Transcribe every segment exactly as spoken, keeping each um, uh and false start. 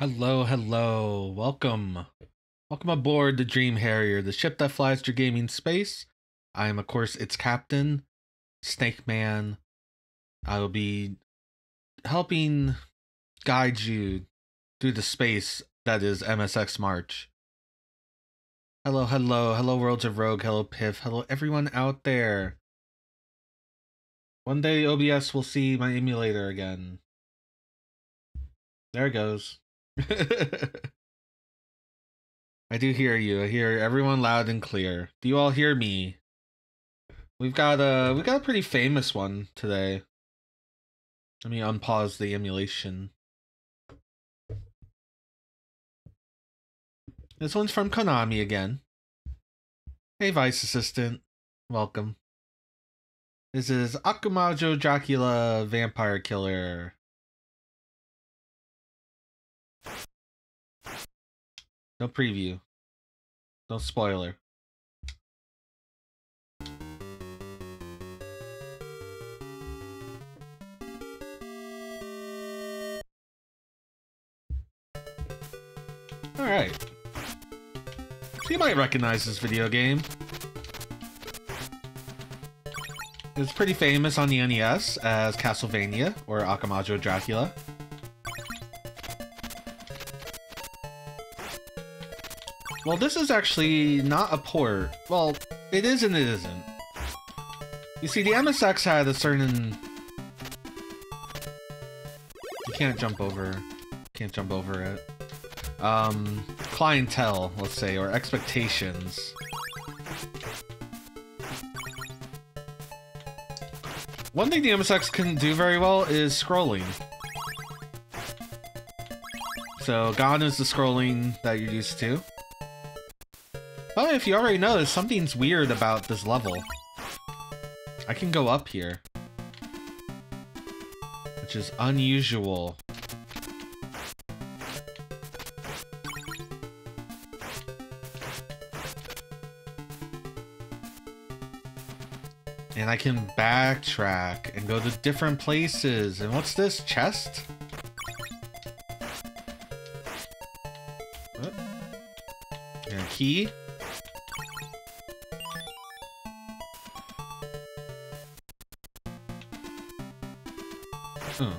Hello, hello. Welcome. Welcome aboard the Dream Harrier, the ship that flies through gaming space. I am, of course, its captain, Snake Man. I will be helping guide you through the space that is M S X March. Hello, hello. Hello, Worlds of Rogue. Hello, Piff. Hello, everyone out there. One day O B S will see my emulator again. There it goes. I do hear you. I hear everyone loud and clear. Do you all hear me? We've got a we got a pretty famous one today. Let me unpause the emulation. This one's from Konami again. Hey, Vice Assistant. Welcome. This is Akumajo Dracula Vampire Killer. No preview. No spoiler. Alright. So you might recognize this video game. It's pretty famous on the N E S as Castlevania or Akumajo Dracula. Well, this is actually not a port. Well, it is and it isn't. You see, the M S X had a certain... You can't jump over. Can't jump over it. Um, clientele, let's say, or expectations. One thing the M S X couldn't do very well is scrolling. So gone is the scrolling that you're used to. But if you already noticed, something's weird about this level. I can go up here, which is unusual. And I can backtrack and go to different places. And what's this? Chest? What? And a key? Hmm.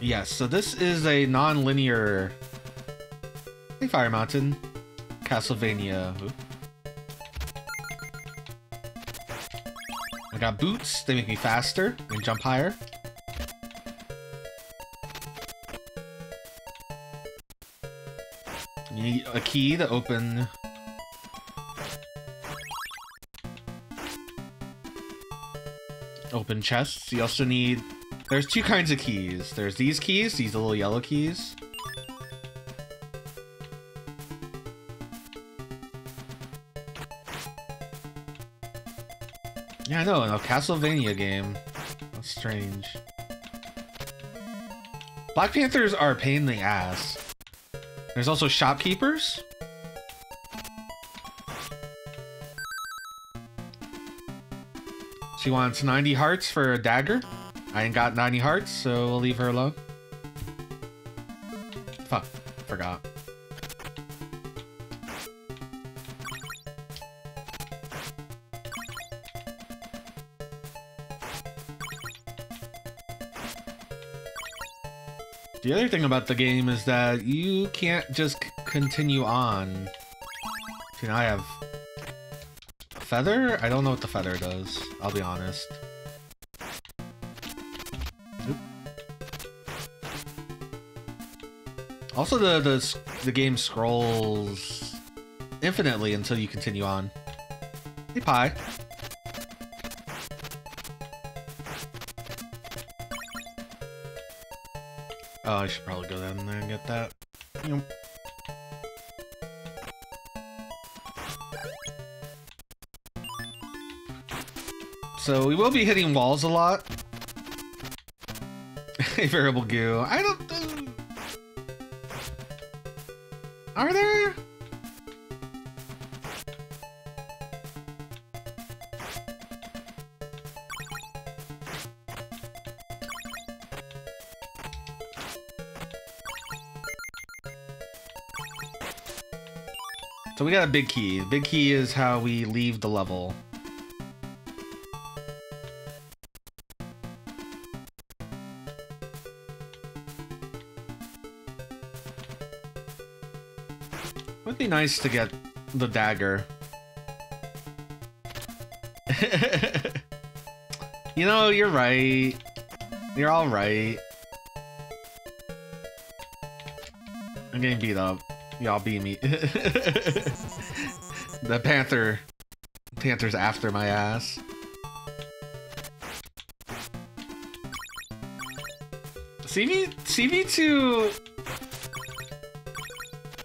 Yes, so this is a non-linear... Hey, Fire Mountain. Castlevania. Oops. I got boots, they make me faster and jump higher. You need a key to open. Open chests. You also need, there's two kinds of keys. There's these keys, these little yellow keys. Yeah, I know, in a Castlevania game. That's strange. Black Panthers are a pain in the ass. There's also shopkeepers. She wants ninety hearts for a dagger. I ain't got ninety hearts, so we'll leave her alone. Fuck, forgot. The other thing about the game is that you can't just c continue on. See, now I have a feather? I don't know what the feather does, I'll be honest. Oop. Also, the, the, the game scrolls infinitely until you continue on. Hey, Pie. Oh, I should probably go down there and get that. Yep. So we will be hitting walls a lot. Hey, Variable Goo. I don't... Uh... Are there? So we got a big key. Big key is how we leave the level. Would be nice to get the dagger. You know, you're right. You're all right. I'm getting beat up. Y'all beat me. The panther. Panther's after my ass. C V two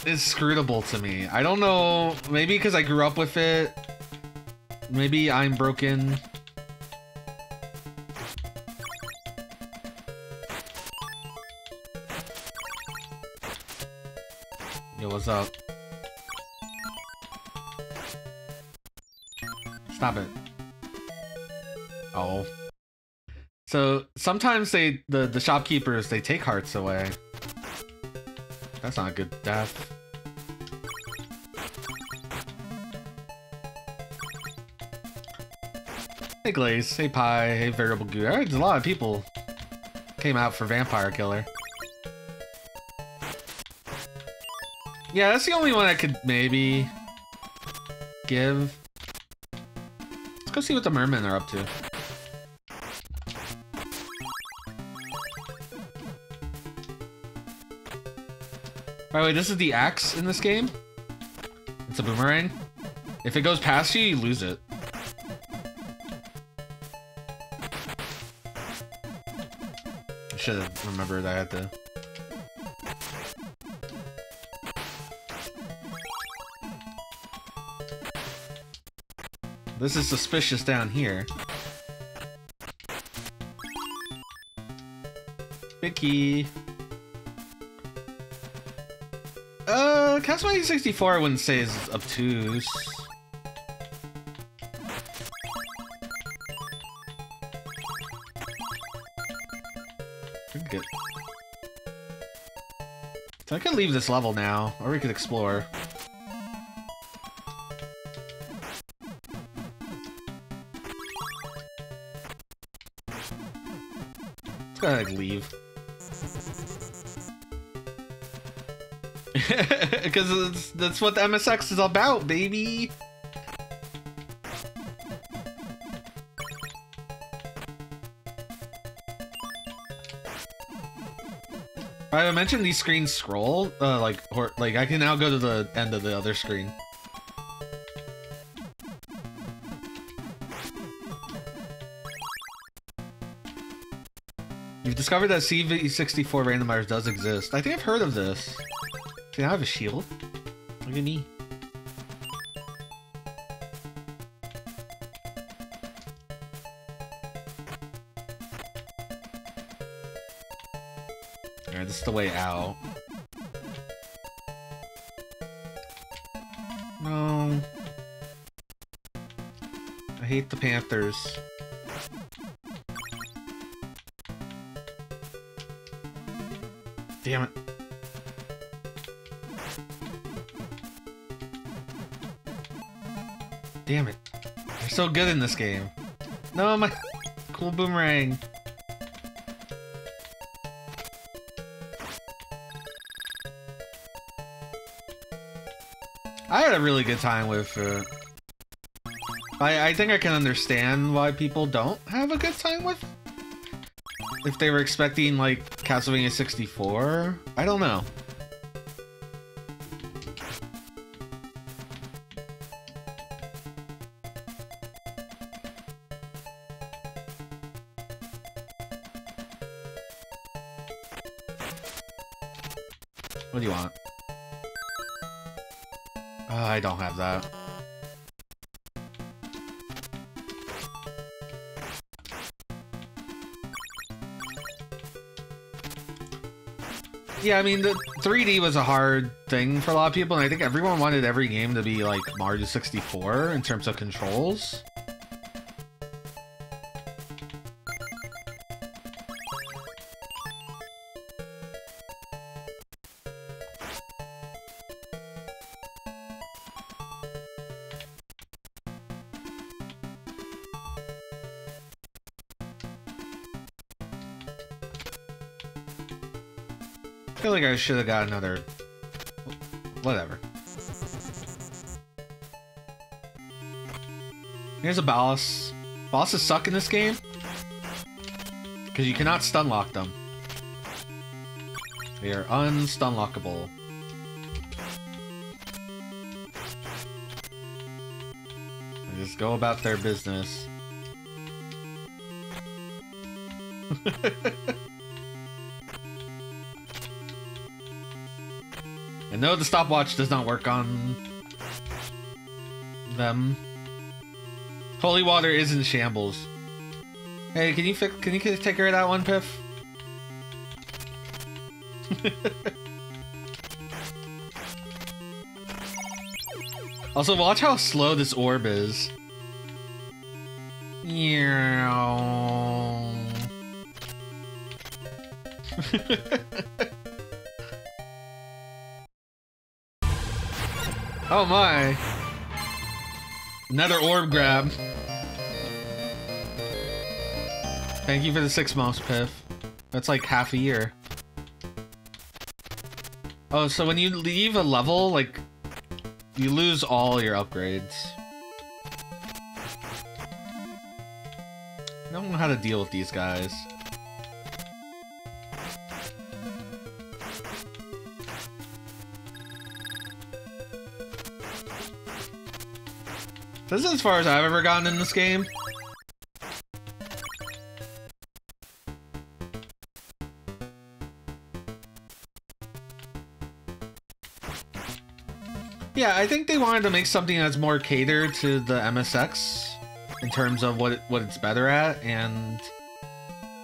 is scrutable to me. I don't know. Maybe because I grew up with it. Maybe I'm broken. Up. Stop it. Oh. So sometimes they the, the shopkeepers they take hearts away. That's not a good death. Hey Glaze, hey Pie, hey Variable Goo. There's a lot of people came out for Vampire Killer. Yeah, that's the only one I could maybe give. Let's go see what the mermen are up to. By the way, this is the axe in this game. It's a boomerang. If it goes past you, you lose it. I should have remembered I had to... This is suspicious down here. Vicky. Uh, Castlevania sixty-four I wouldn't say is obtuse. Good. So I could leave this level now, or we could explore. I'd leave. Because that's what the M S X is about, baby! I mentioned these screens scroll, uh, like, or, like I can now go to the end of the other screen. Discovered that C V sixty-four randomizer does exist. I think I've heard of this. Can I have a shield? Look at me. Alright, this is the way out. No. I hate the panthers. Damn it. Damn it. You're so good in this game. No, my cool boomerang. I had a really good time with it. I, I think I can understand why people don't have a good time with it. If they were expecting, like, Castlevania sixty-four? I don't know. What do you want? Uh, I don't have that. Yeah, I mean, the three D was a hard thing for a lot of people, and I think everyone wanted every game to be like Mario sixty-four in terms of controls. I feel like I should have got another... whatever. Here's a boss. Bosses suck in this game. Because you cannot stunlock them. They are unstunlockable. They just go about their business. And no, the stopwatch does not work on them. Holy water is in shambles. Hey, can you fix? Can you take care of that one, Piff? Also, watch how slow this orb is. Yeah. Oh my! Another orb grab. Thank you for the six months, Piff. That's like half a year. Oh, so when you leave a level, like, you lose all your upgrades. I don't know how to deal with these guys. This is as far as I've ever gotten in this game. Yeah, I think they wanted to make something that's more catered to the M S X in terms of what it, what it's better at and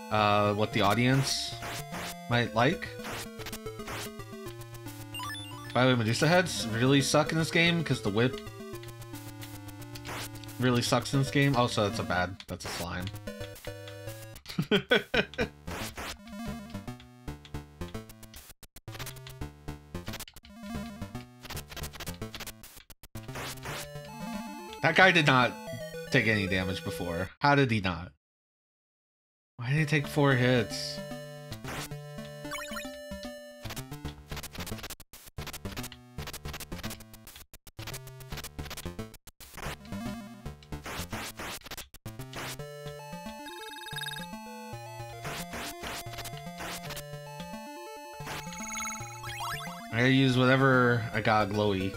uh, what the audience might like. By the way, Medusa heads really suck in this game because the whip really sucks in this game. Also, that's a bad. That's a slime. That guy did not take any damage before. How did he not? Why did he take four hits? I gotta use whatever I got glowy.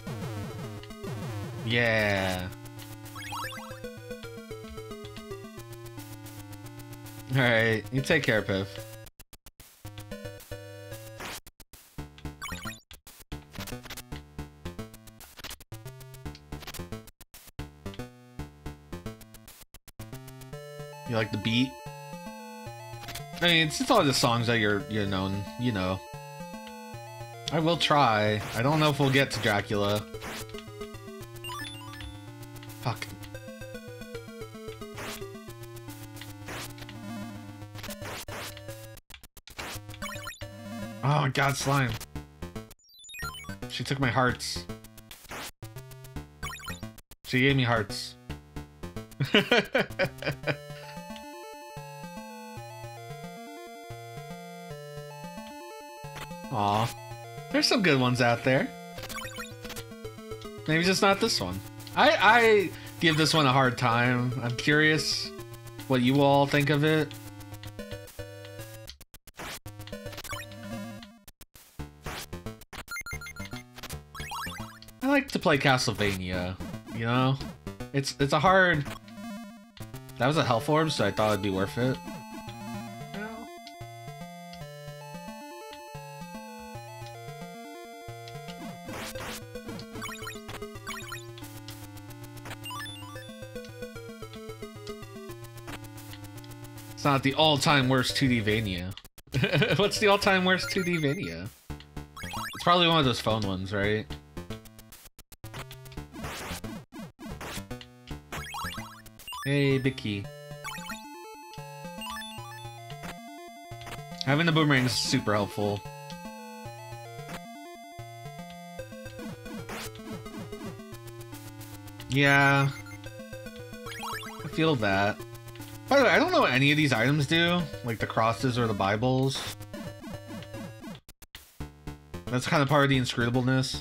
Yeah. Alright, you take care, Piff. You like the beat? I mean, it's just all the songs that you're you're known, you know. I will try. I don't know if we'll get to Dracula. Fuck. Oh god, slime. She took my hearts. She gave me hearts. Aw. There's some good ones out there. Maybe just not this one. I, I give this one a hard time. I'm curious what you all think of it. To play Castlevania, you know, it's it's a hard. That was a health orb, so I thought it'd be worth it. No. It's not the all-time worst two D Vania. What's the all-time worst two D Vania? It's probably one of those phone ones, right? Hey, Vicky. Having the boomerang is super helpful. Yeah. I feel that. By the way, I don't know what any of these items do, like the crosses or the Bibles. That's kind of part of the inscrutableness.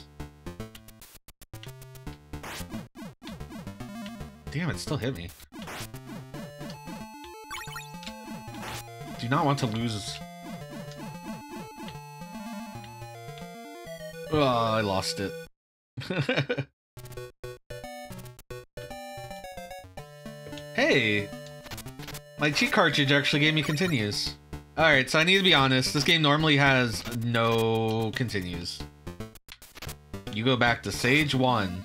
Damn, it still hit me. Do not want to lose. Oh, I lost it. Hey! My cheat cartridge actually gave me continues. Alright, so I need to be honest. This game normally has no continues. You go back to Sage one.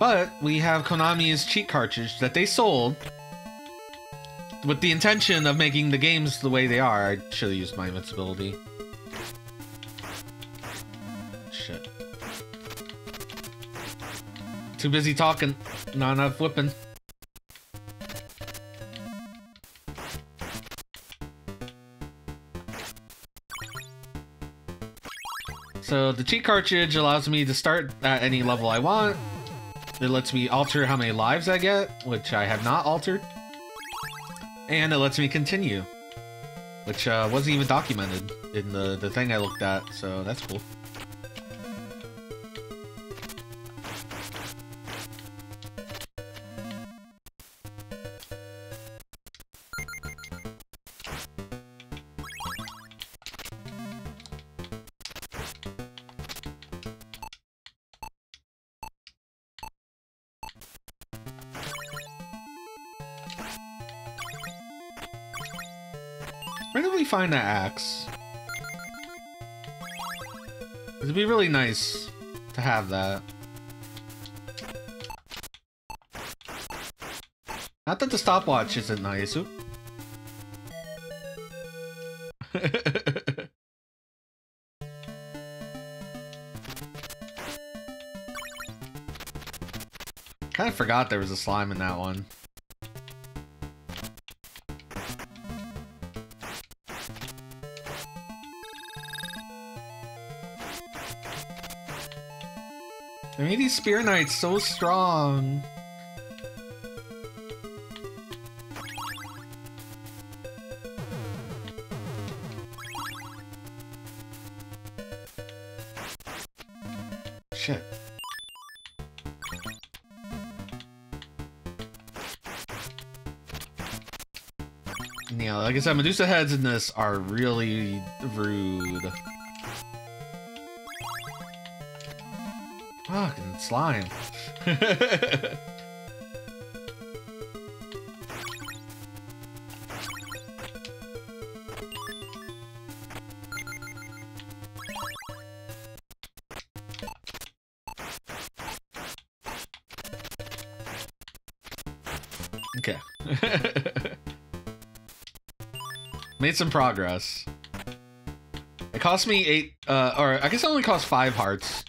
But we have Konami's cheat cartridge that they sold with the intention of making the games the way they are. I should have used my invincibility. Shit. Too busy talking, not enough whipping. So the cheat cartridge allows me to start at any level I want. It lets me alter how many lives I get, which I have not altered. And it lets me continue, which uh, wasn't even documented in the, the thing I looked at, so that's cool. Find that axe. It'd be really nice to have that. Not that the stopwatch isn't nice. Kind of forgot there was a slime in that one. I mean, these Spear Knights so strong. Shit. Yeah, like I said, Medusa heads in this are really rude. Fucking slime. Okay. Made some progress. It cost me eight, uh, or I guess it only cost five hearts.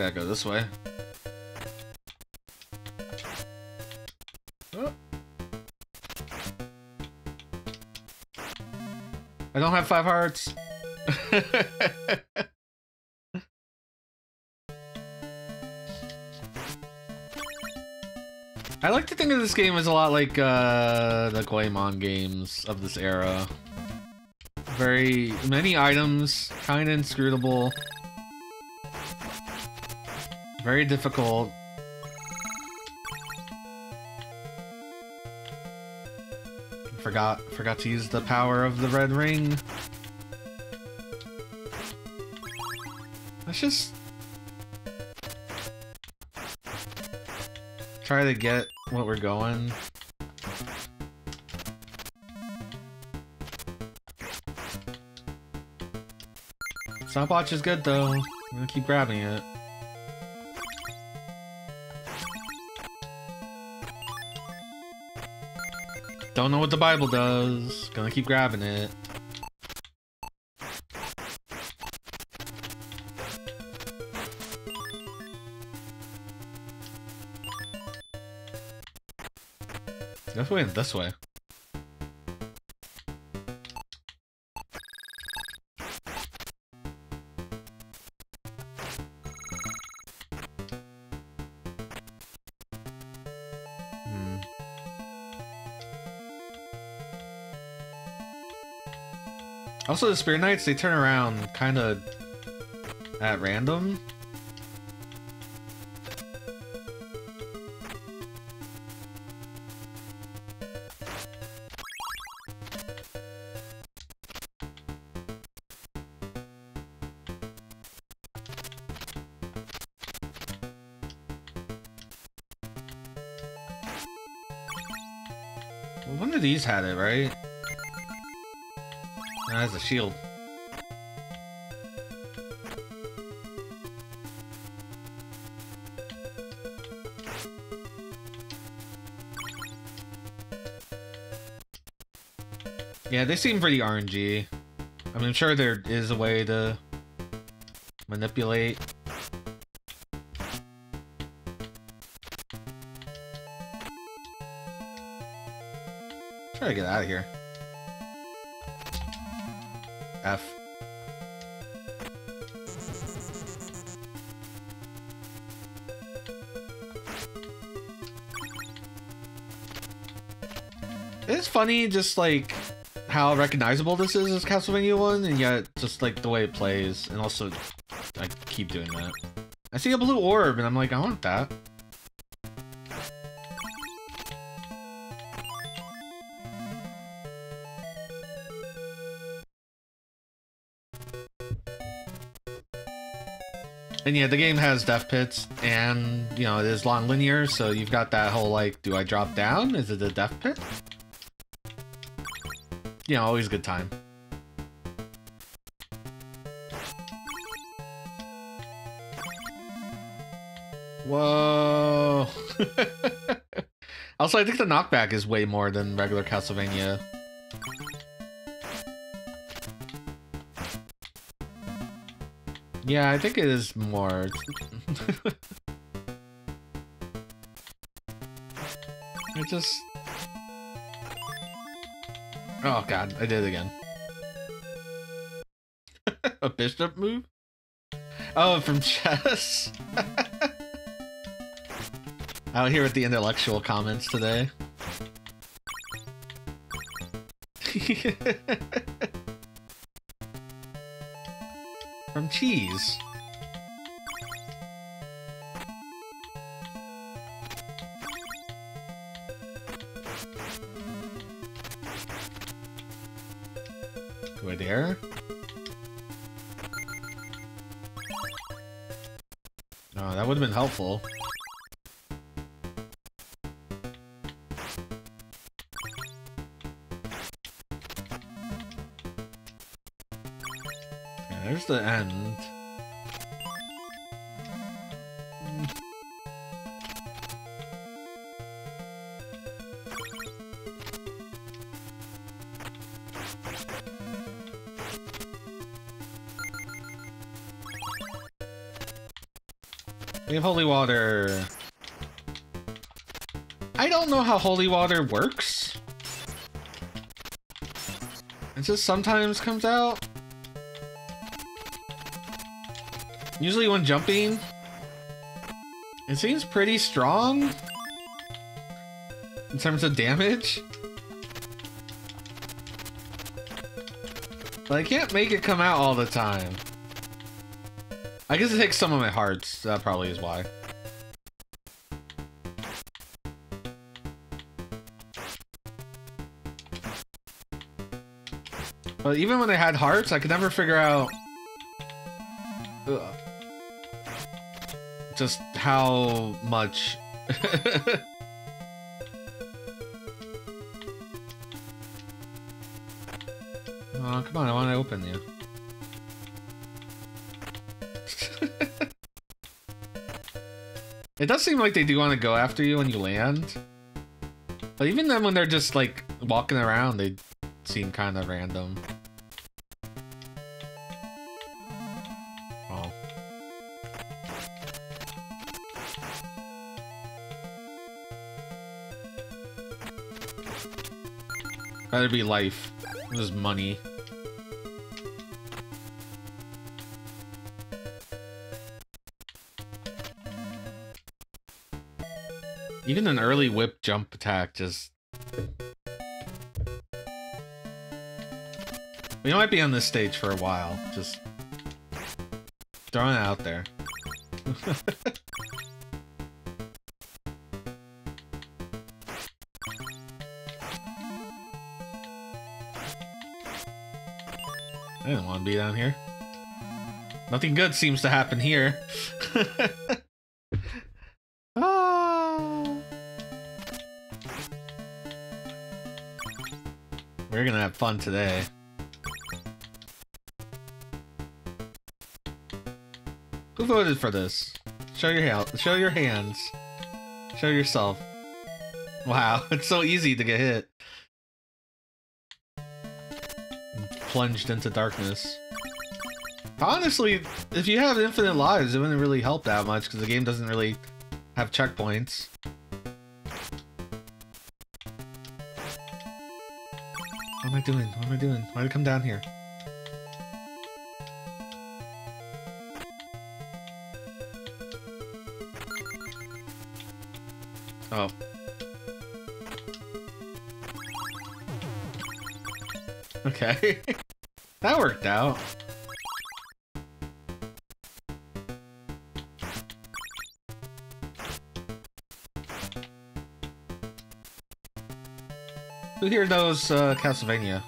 I gotta go this way. Oh. I don't have five hearts. I like to think of this game as a lot like uh, the Goemon games of this era. Very many items, kinda inscrutable. Very difficult. Forgot, forgot to use the power of the red ring. Let's just try to get what we're going. Stopwatch is good though. I'm gonna keep grabbing it. Don't know what the Bible does. Gonna keep grabbing it. Definitely this way. Also, the Spirit Knights, they turn around kind of at random. Well, one of these had it, right? Has a shield. Yeah, they seem pretty R N G. I mean, I'm sure there is a way to manipulate. Try to get out of here. F. It's funny just like how recognizable this is as Castlevania one, and yet just like the way it plays, and also I keep doing that. I see a blue orb and I'm like, I want that. And yeah, the game has death pits, and, you know, it is long linear, so you've got that whole, like, do I drop down? Is it a death pit? You know, always a good time. Whoa! Also, I think the knockback is way more than regular Castlevania. Yeah, I think it is more. I just... Oh god, I did it again. A bishop move? Oh, from chess? Out here with the intellectual comments today. From cheese. Go there. Oh, that would have been helpful. The end. We have holy water. I don't know how holy water works. It just sometimes comes out. Usually when jumping, it seems pretty strong in terms of damage. But I can't make it come out all the time. I guess it takes some of my hearts, that probably is why. But even when I had hearts, I could never figure out Ugh. just how much. Oh, come on, I want to open you. It does seem like they do want to go after you when you land. But even then when they're just like walking around, they seem kind of random. Gotta be life. Just money. Even an early whip jump attack just... We might be on this stage for a while. Just throwing it out there. I didn't want to be down here. Nothing good seems to happen here. Oh. We're gonna have fun today. Who voted for this? Show your hand. Show your hands. Show yourself. Wow, it's so easy to get hit. Plunged into darkness. Honestly, if you have infinite lives, it wouldn't really help that much because the game doesn't really have checkpoints. What am I doing? What am I doing? Why did I come down here? Oh. Okay. That worked out. Who here knows uh, Castlevania?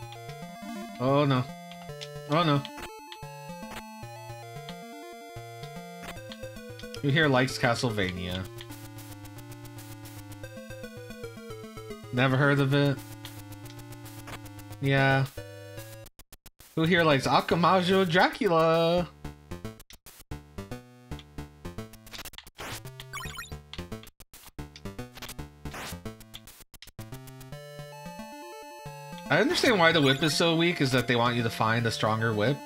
Oh no. Oh no. Who here likes Castlevania? Never heard of it? Yeah. Who here likes Akumajo Dracula? I understand why the whip is so weak, is that they want you to find a stronger whip.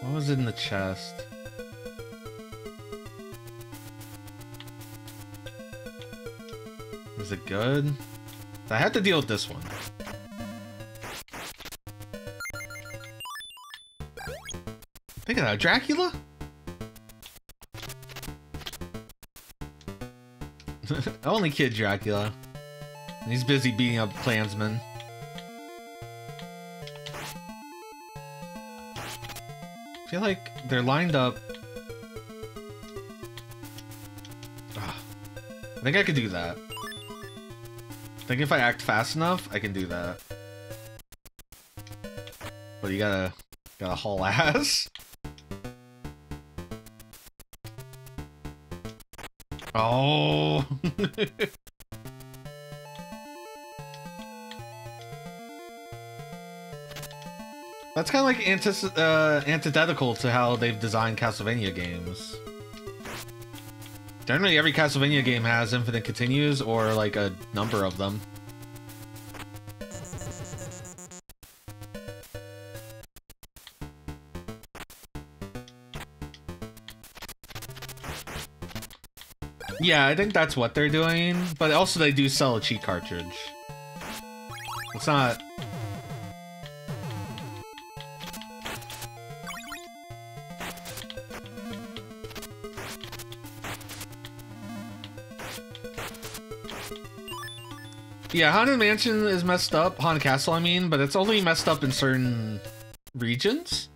What was in the chest? Was it good? I had to deal with this one. Think of that, Dracula? Only kid Dracula. He's busy beating up Klansmen. I feel like they're lined up. Ugh. I think I could do that. I think if I act fast enough, I can do that. But you gotta, gotta haul ass. Oh! That's kind of like antis uh, antithetical to how they've designed Castlevania games. Generally, every Castlevania game has infinite continues, or like a number of them. Yeah, I think that's what they're doing, but also they do sell a cheat cartridge. It's not... Yeah, Haunted Mansion is messed up, Haunted Castle I mean, but it's only messed up in certain regions.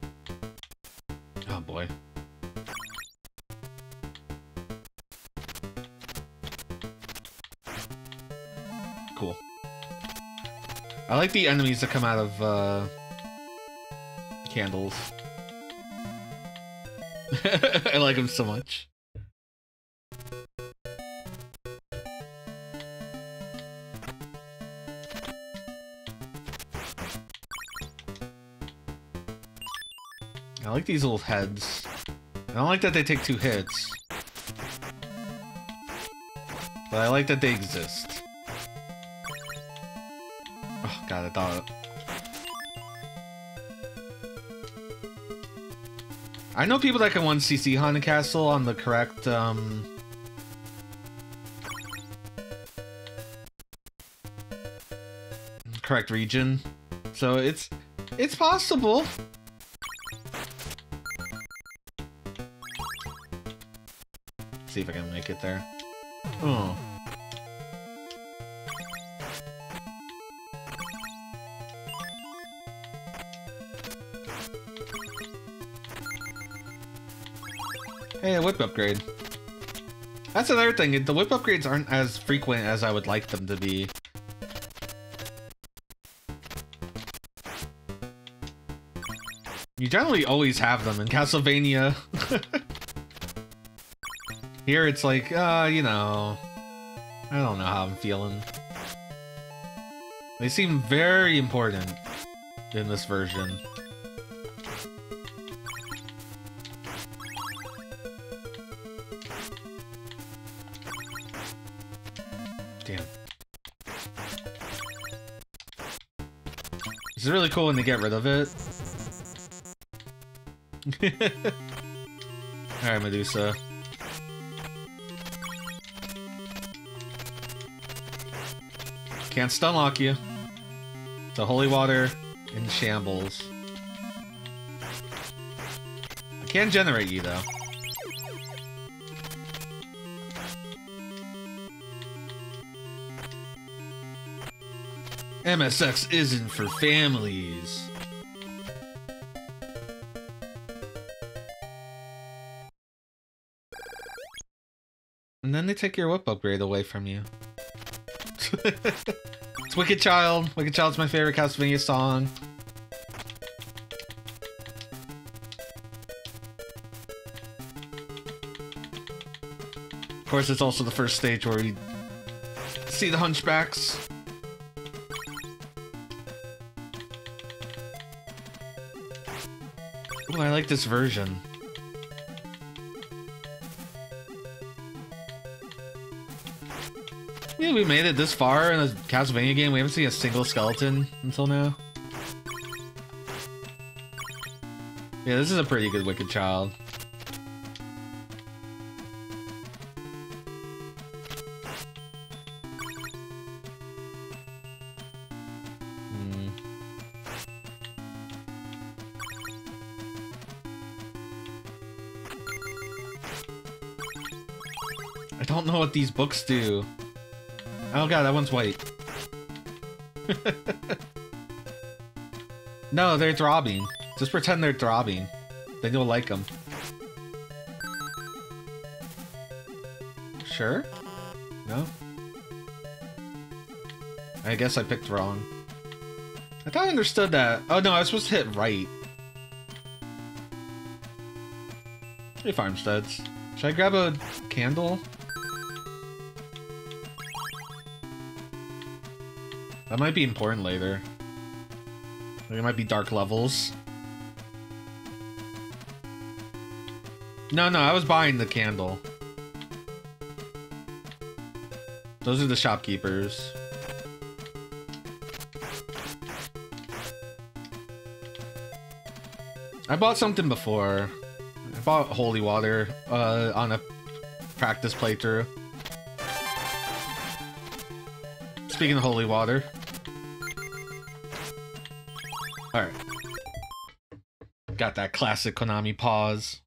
Oh boy. Cool. I like the enemies that come out of uh, candles. I like them so much. I like these little heads. I don't like that they take two hits. But I like that they exist. Oh god, I thought... I know people that can one C C Haunted Castle on the correct, um... correct region. So it's it's possible. Let's see if I can make it there. Oh. Hey, a whip upgrade. That's another thing, the whip upgrades aren't as frequent as I would like them to be. You generally always have them in Castlevania. Here it's like, uh, you know, I don't know how I'm feeling. They seem very important in this version. It's really cool when they get rid of it. Alright, Medusa. Can't stunlock you. The holy water in shambles. I can generate you, though. M S X isn't for families. And then they take your whip upgrade away from you. It's Wicked Child. Wicked Child's my favorite Castlevania song. Of course, it's also the first stage where we see the hunchbacks. Ooh, I like this version. Yeah, we made it this far in a Castlevania game. We haven't seen a single skeleton until now. Yeah, this is a pretty good Wicked Child. These books do. Oh god, that one's white. No, they're throbbing. Just pretend they're throbbing. Then you'll like them. Sure? No? I guess I picked wrong. I thought I understood that. Oh no, I was supposed to hit right. Hey, farmsteads. Should I grab a candle? That might be important later. There might be dark levels. No, no, I was buying the candle. Those are the shopkeepers. I bought something before. I bought holy water uh, on a practice playthrough. Speaking of holy water. Alright. Got that classic Konami pause.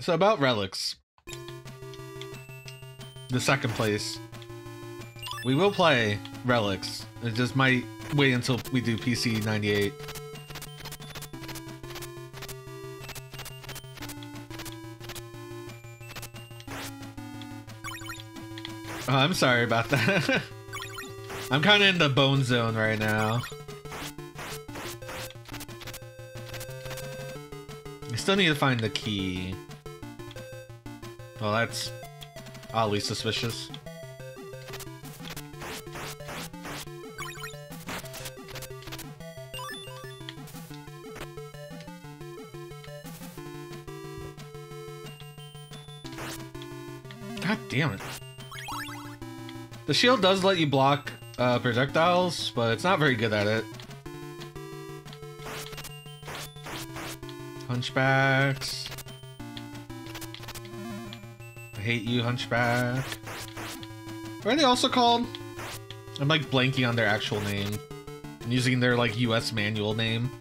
So about Relics. The second place. We will play Relics. It just might wait until we do P C ninety-eight. Oh, I'm sorry about that. I'm kind of in the bone zone right now. I still need to find the key. Well, that's oddly suspicious. Damn it. The shield does let you block uh, projectiles, but it's not very good at it. Hunchbacks. I hate you, Hunchback. What are they also called? I'm like blanking on their actual name. I'm using their like U S manual name.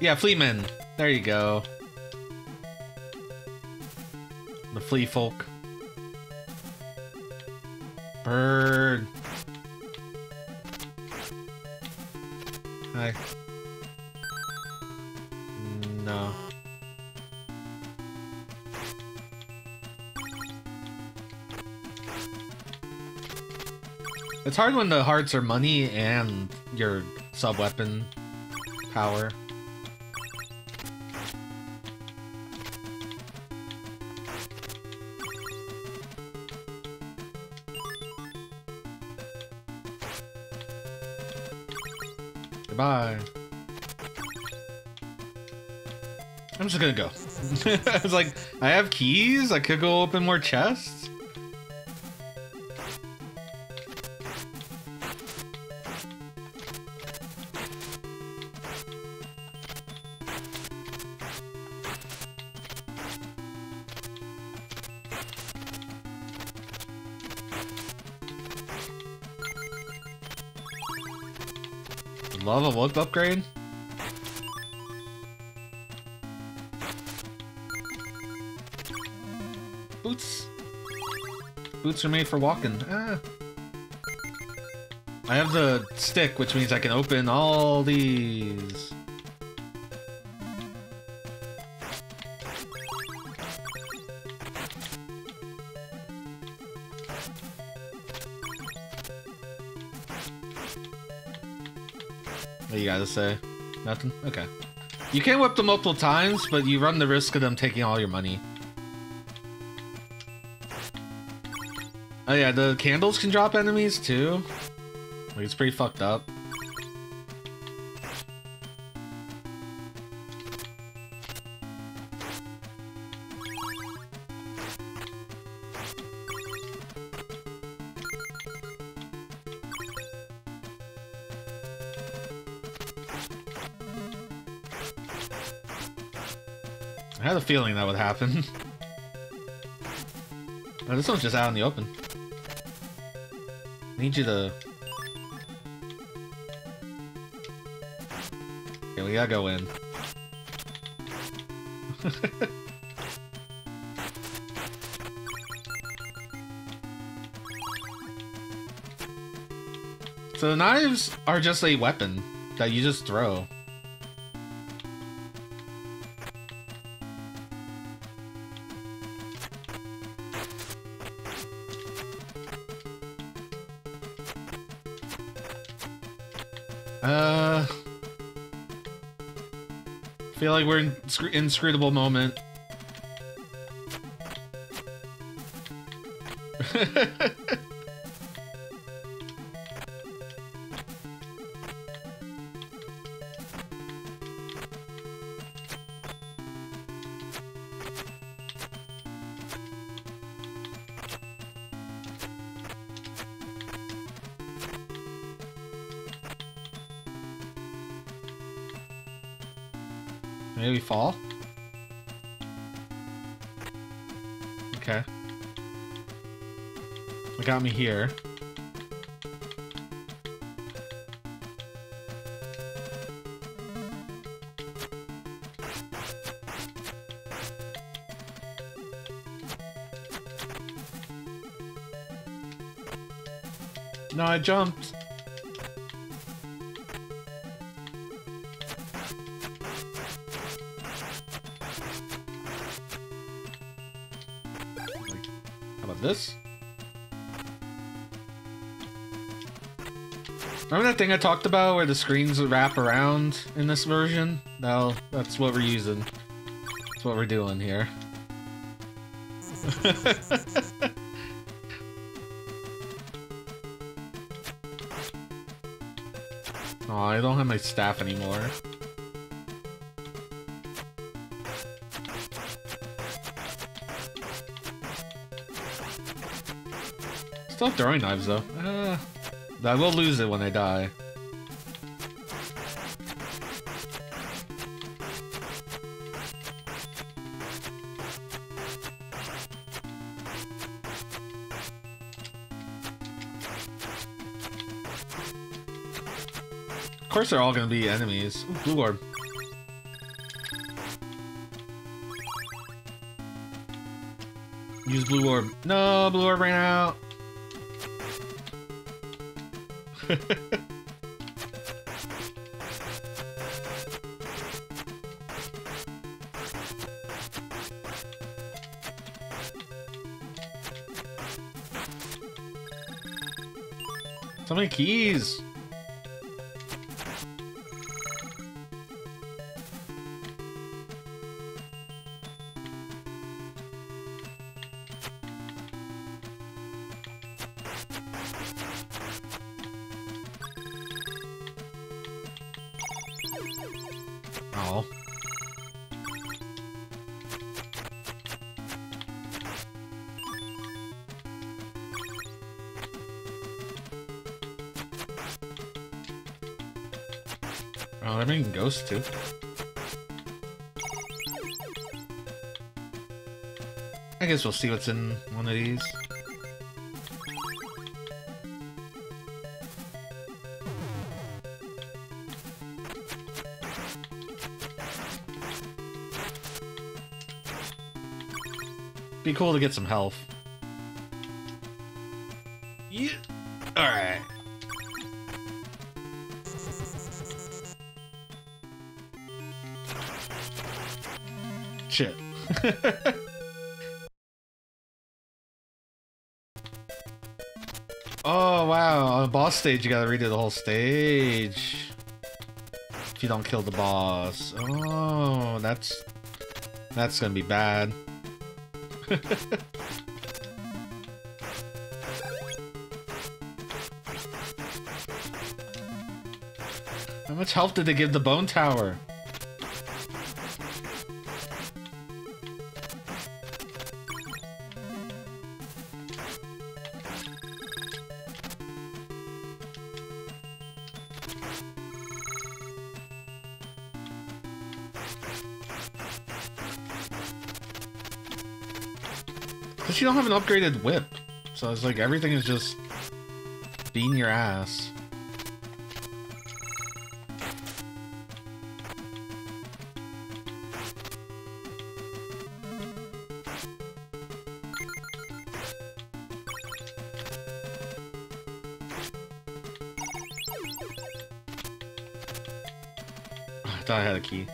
Yeah, Fleamen. There you go. The flea folk. Bird. Hi. No. It's hard when the hearts are money and your sub-weapon power. Bye. I'm just gonna go. I was like, I have keys? I could go open more chests? Love a wolf upgrade? Boots. Boots are made for walking. Ah. I have the stick, which means I can open all these. To say nothing. Okay, you can whip them multiple times, but you run the risk of them taking all your money. Oh yeah, the candles can drop enemies too. Like, it's pretty fucked up. Feeling that would happen. Oh, this one's just out in the open. I need you to... Okay, we gotta go in. So the knives are just a weapon that you just throw. I feel like we're in an inscrutable moment. Maybe fall? Okay. It got me here. No, I jumped. This? Remember that thing I talked about where the screens wrap around in this version? No, that's what we're using. That's what we're doing here. Aw, oh, I don't have my staff anymore. Stop throwing knives though. Uh, I will lose it when I die. Of course they're all gonna be enemies. Ooh, blue orb. Use blue orb. No, blue orb ran out. So many keys. Too. I guess we'll see what's in one of these. Be cool to get some health. Yeah. All right. Shit. Oh wow, on a boss stage you gotta redo the whole stage if you don't kill the boss. Oh, that's that's gonna be bad. How much health did they give the bone tower? You don't have an upgraded whip, so it's like everything is just beating your ass. Oh, I thought I had a key.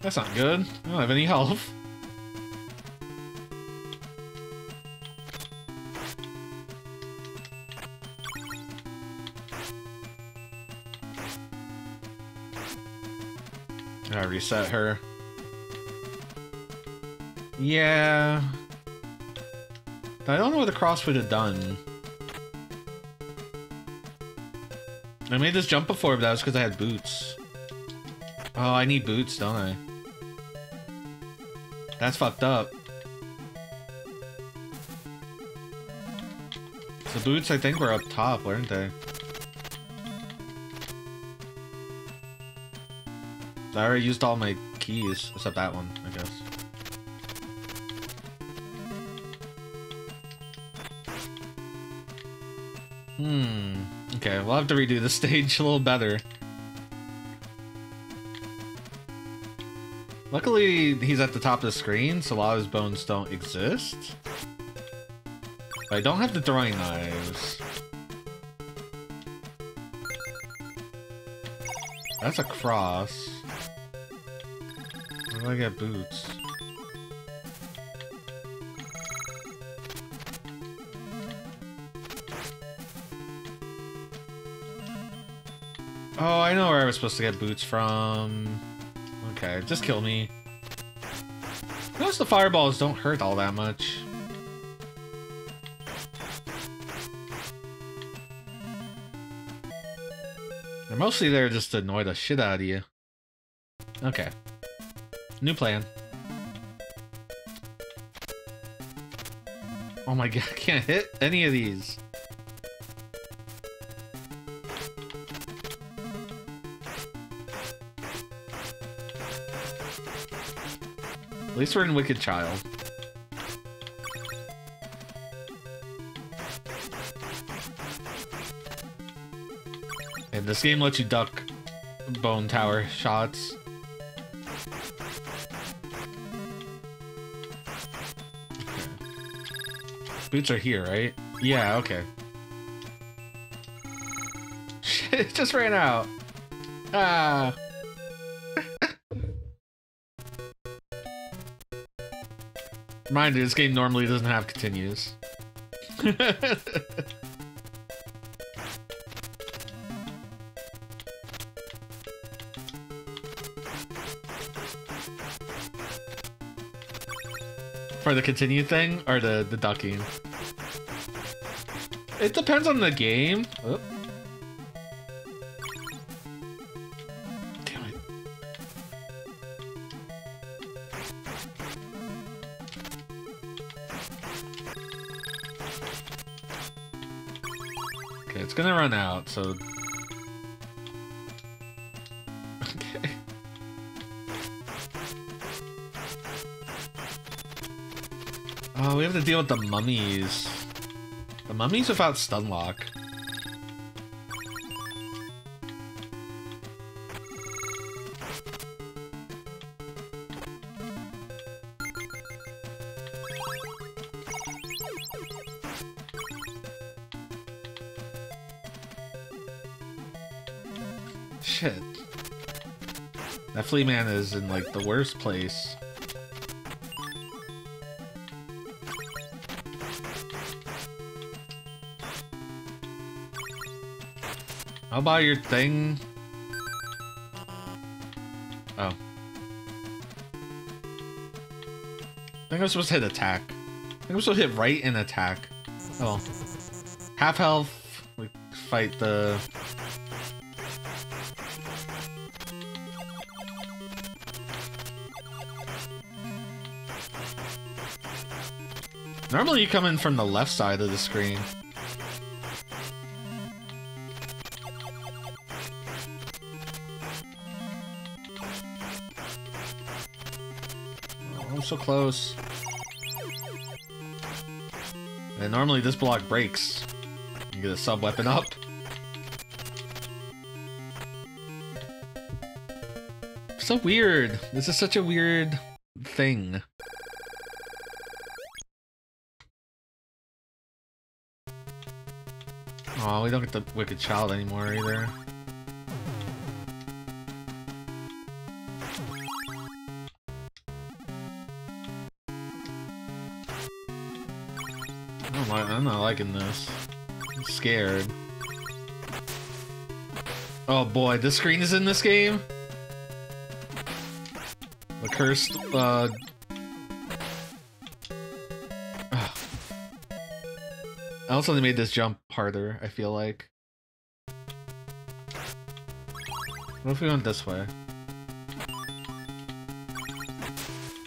That's not good. I don't have any health. I reset her. Yeah. I don't know what the cross would have done. I made this jump before, but that was because I had boots. Oh, I need boots, don't I? That's fucked up. The boots, I think, were up top, weren't they? I already used all my keys, except that one, I guess. Hmm. Okay, we'll have to redo the stage a little better. Luckily, he's at the top of the screen, so a lot of his bones don't exist. But I don't have the throwing knives. That's a cross. Where do I get boots? Oh, I know where I was supposed to get boots from. Okay, just kill me. Notice the fireballs don't hurt all that much. They're mostly there just to annoy the shit out of you. Okay. New plan. Oh my god, I can't hit any of these. At least we're in Wicked Child. And this game lets you duck bone tower shots. Boots are here, right? Yeah, okay. Shit, it just ran out. Ah. Reminder, this game normally doesn't have continues. For the continue thing, or the, the ducking? It depends on the game. Oh. Damn it. Okay, it's gonna run out, so... Oh, we have to deal with the mummies. The mummies without stun lock. Shit. That flea man is in like the worst place. How about your thing? Oh. I think I'm supposed to hit attack. I think I'm supposed to hit right and attack. Oh. Half health. We fight the... Normally you come in from the left side of the screen. So close. And normally this block breaks. You get a sub weapon up. So weird. This is such a weird thing. Oh, we don't get the Wicked Child anymore either. I'm not liking this. I'm scared. Oh boy, this screen is in this game? The cursed, uh... Ugh. I also made this jump harder, I feel like. What if we went this way?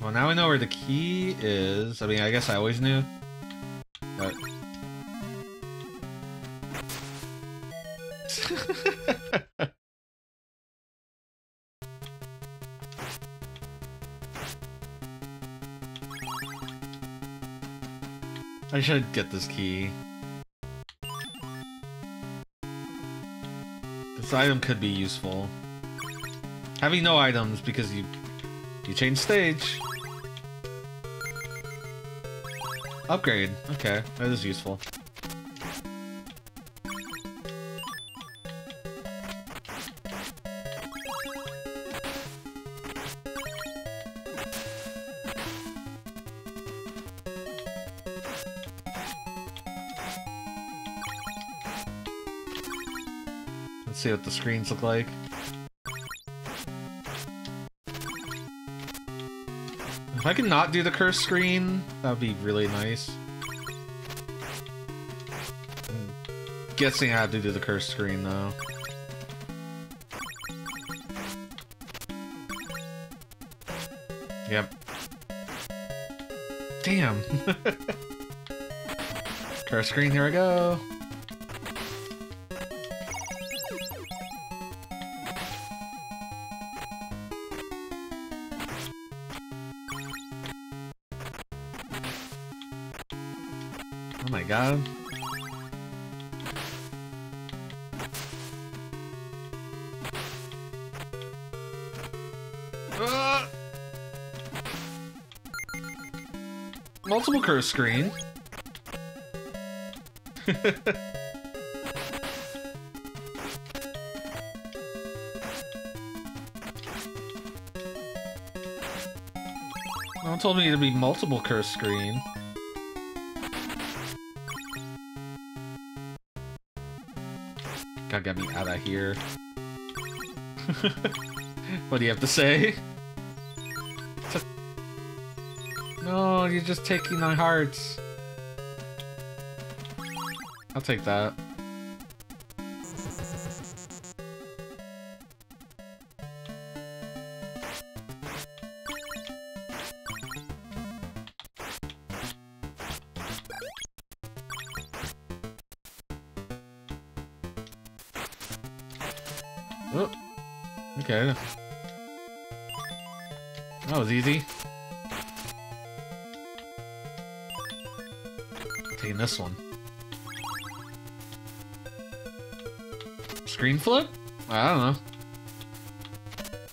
Well, now we know where the key is. I mean, I guess I always knew. But... I should get this key. This item could be useful. Having no items because you you change stage. Upgrade. Okay, that is useful. Let's see what the screens look like. If I could not do the curse screen, that would be really nice. I'm guessing I have to do the curse screen, though. Yep. Damn. Start screen, here I go. Oh my god. Uh! Multiple curse screen. No one told me to be multiple curse screen. God, get me out of here. What do you have to say? No, you're just taking my hearts. I'll take that. Oh, okay. That was easy. Taking this one. Screen flip? I don't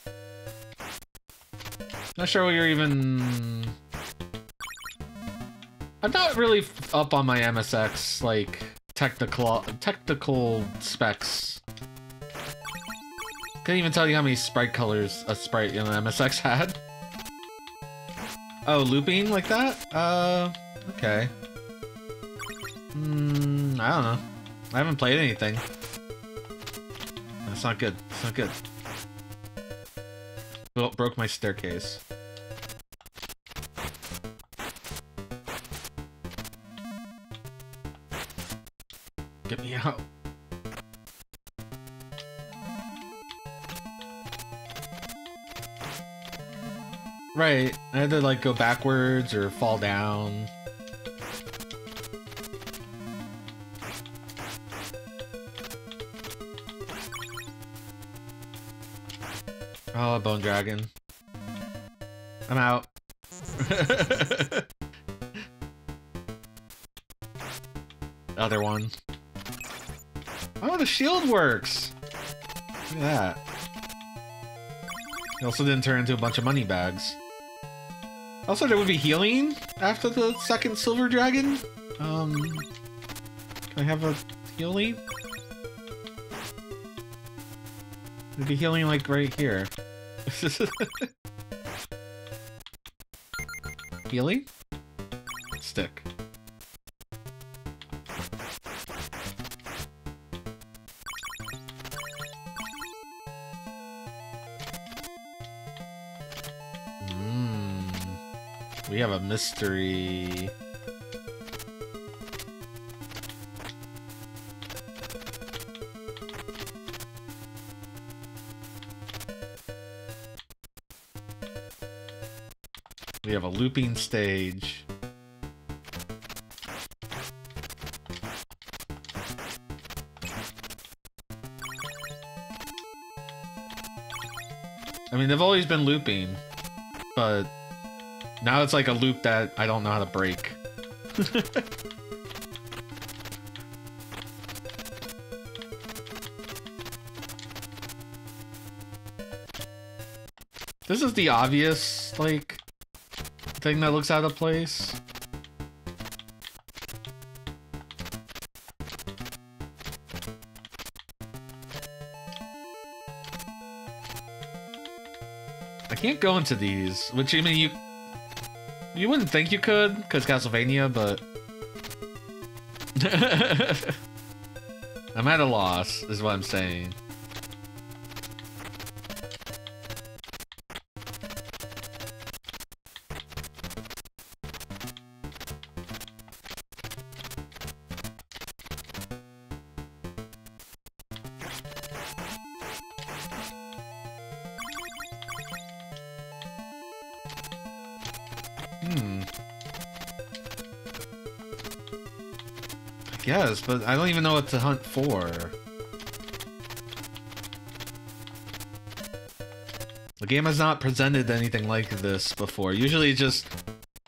know. Not sure what you're even... I'm not really up on my M S X, like, technical technical specs. Couldn't even tell you how many sprite colors a sprite in an M S X had. Oh, looping like that? Uh, okay. Hmm, I don't know. I haven't played anything. It's not good. It's not good. Well, it broke my staircase. Get me out. Right. I had to, like, go backwards or fall down. Oh, Bone Dragon. I'm out. Other one. Oh, the shield works! Look at that. It also didn't turn into a bunch of money bags. Also, there would be healing after the second Silver Dragon. Um... Can I have a healing? It'd be healing, like, right here. Healing? Stick. Mmm. We have a mystery. We have a looping stage. I mean, they've always been looping, but now it's like a loop that I don't know how to break. This is the obvious, like, thing that looks out of place. I can't go into these, which, I mean, you you wouldn't think you could, because Castlevania, but I'm at a loss, is what I'm saying. Hmm. I guess, but I don't even know what to hunt for. The game has not presented anything like this before. Usually just,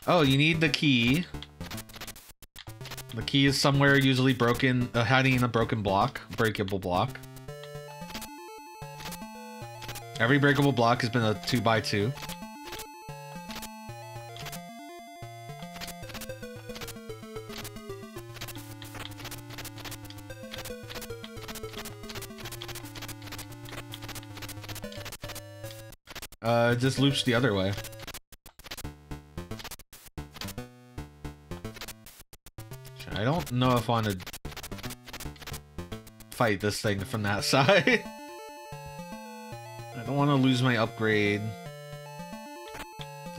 oh, you need the key. The key is somewhere usually broken, uh, hiding in a broken block, breakable block. Every breakable block has been a two by two. Uh, it just loops the other way. I don't know if I want to fight this thing from that side. I don't want to lose my upgrade.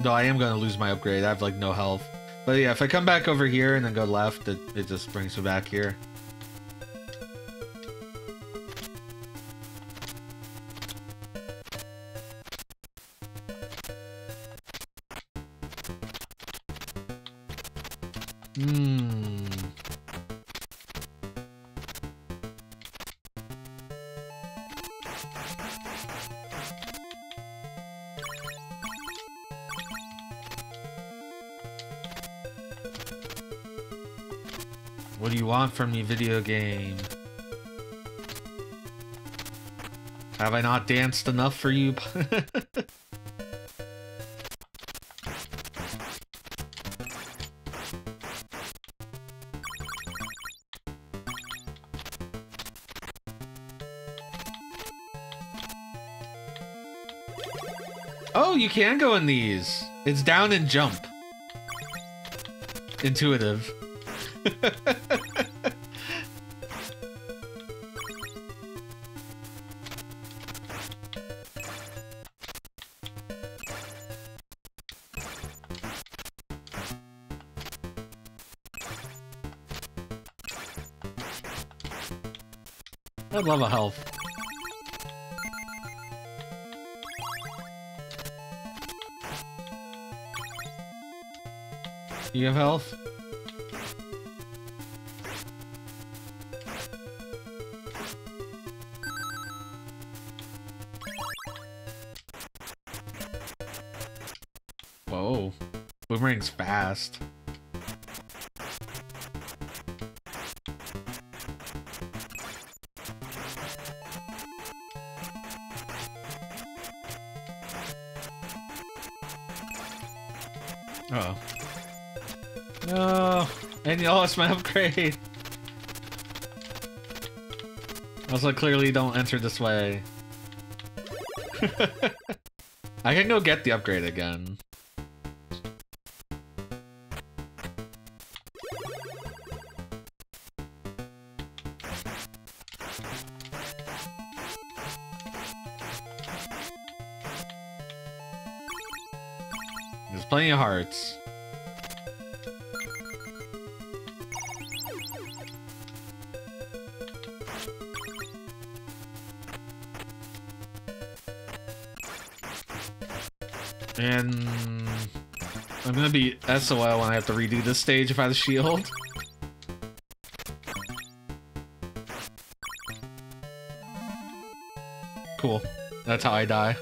Though I am going to lose my upgrade. I have like no health. But yeah, if I come back over here and then go left, it, it just brings me back here. From your video game. Have I not danced enough for you? Oh, you can go in these. It's down and jump. Intuitive. I'd love a health. You have health? Whoa. Boomerang's fast. I lost my upgrade. Also, clearly don't enter this way. I can go get the upgrade again. There's plenty of hearts. And I'm gonna be S O L when I have to redo this stage if I have the shield. Cool. That's how I die.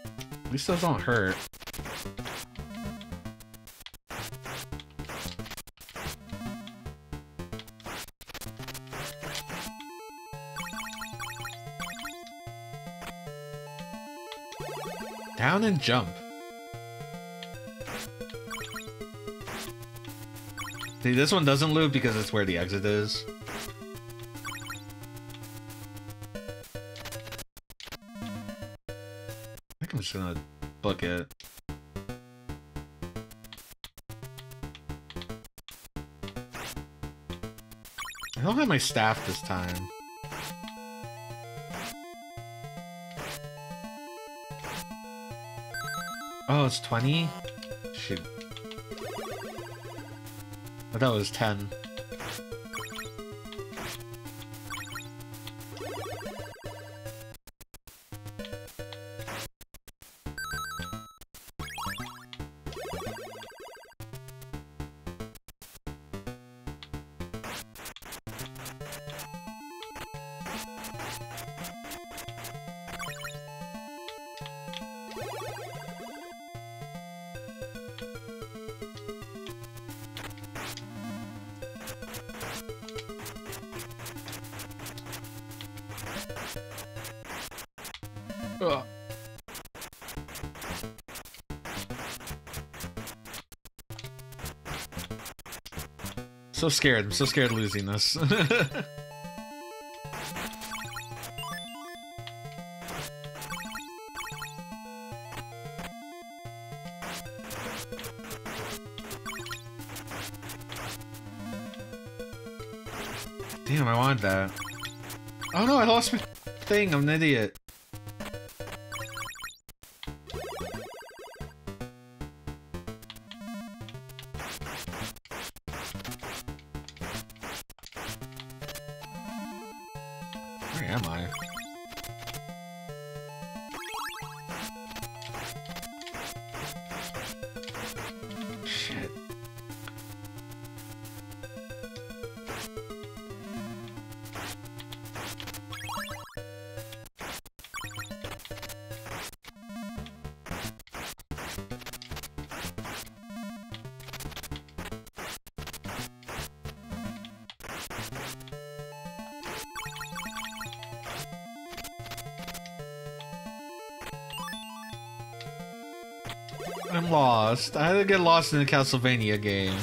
At least those don't hurt. Down and jump. See, this one doesn't loop because it's where the exit is. I think I'm just gonna book it. I don't have my staff this time. Oh, it's twenty? Shoot. I thought it was ten. Ugh. So scared. I'm so scared of losing this. Damn, I wanted that. Oh no, I lost my thing. I'm an idiot. I'm lost. I had to get lost in a Castlevania game.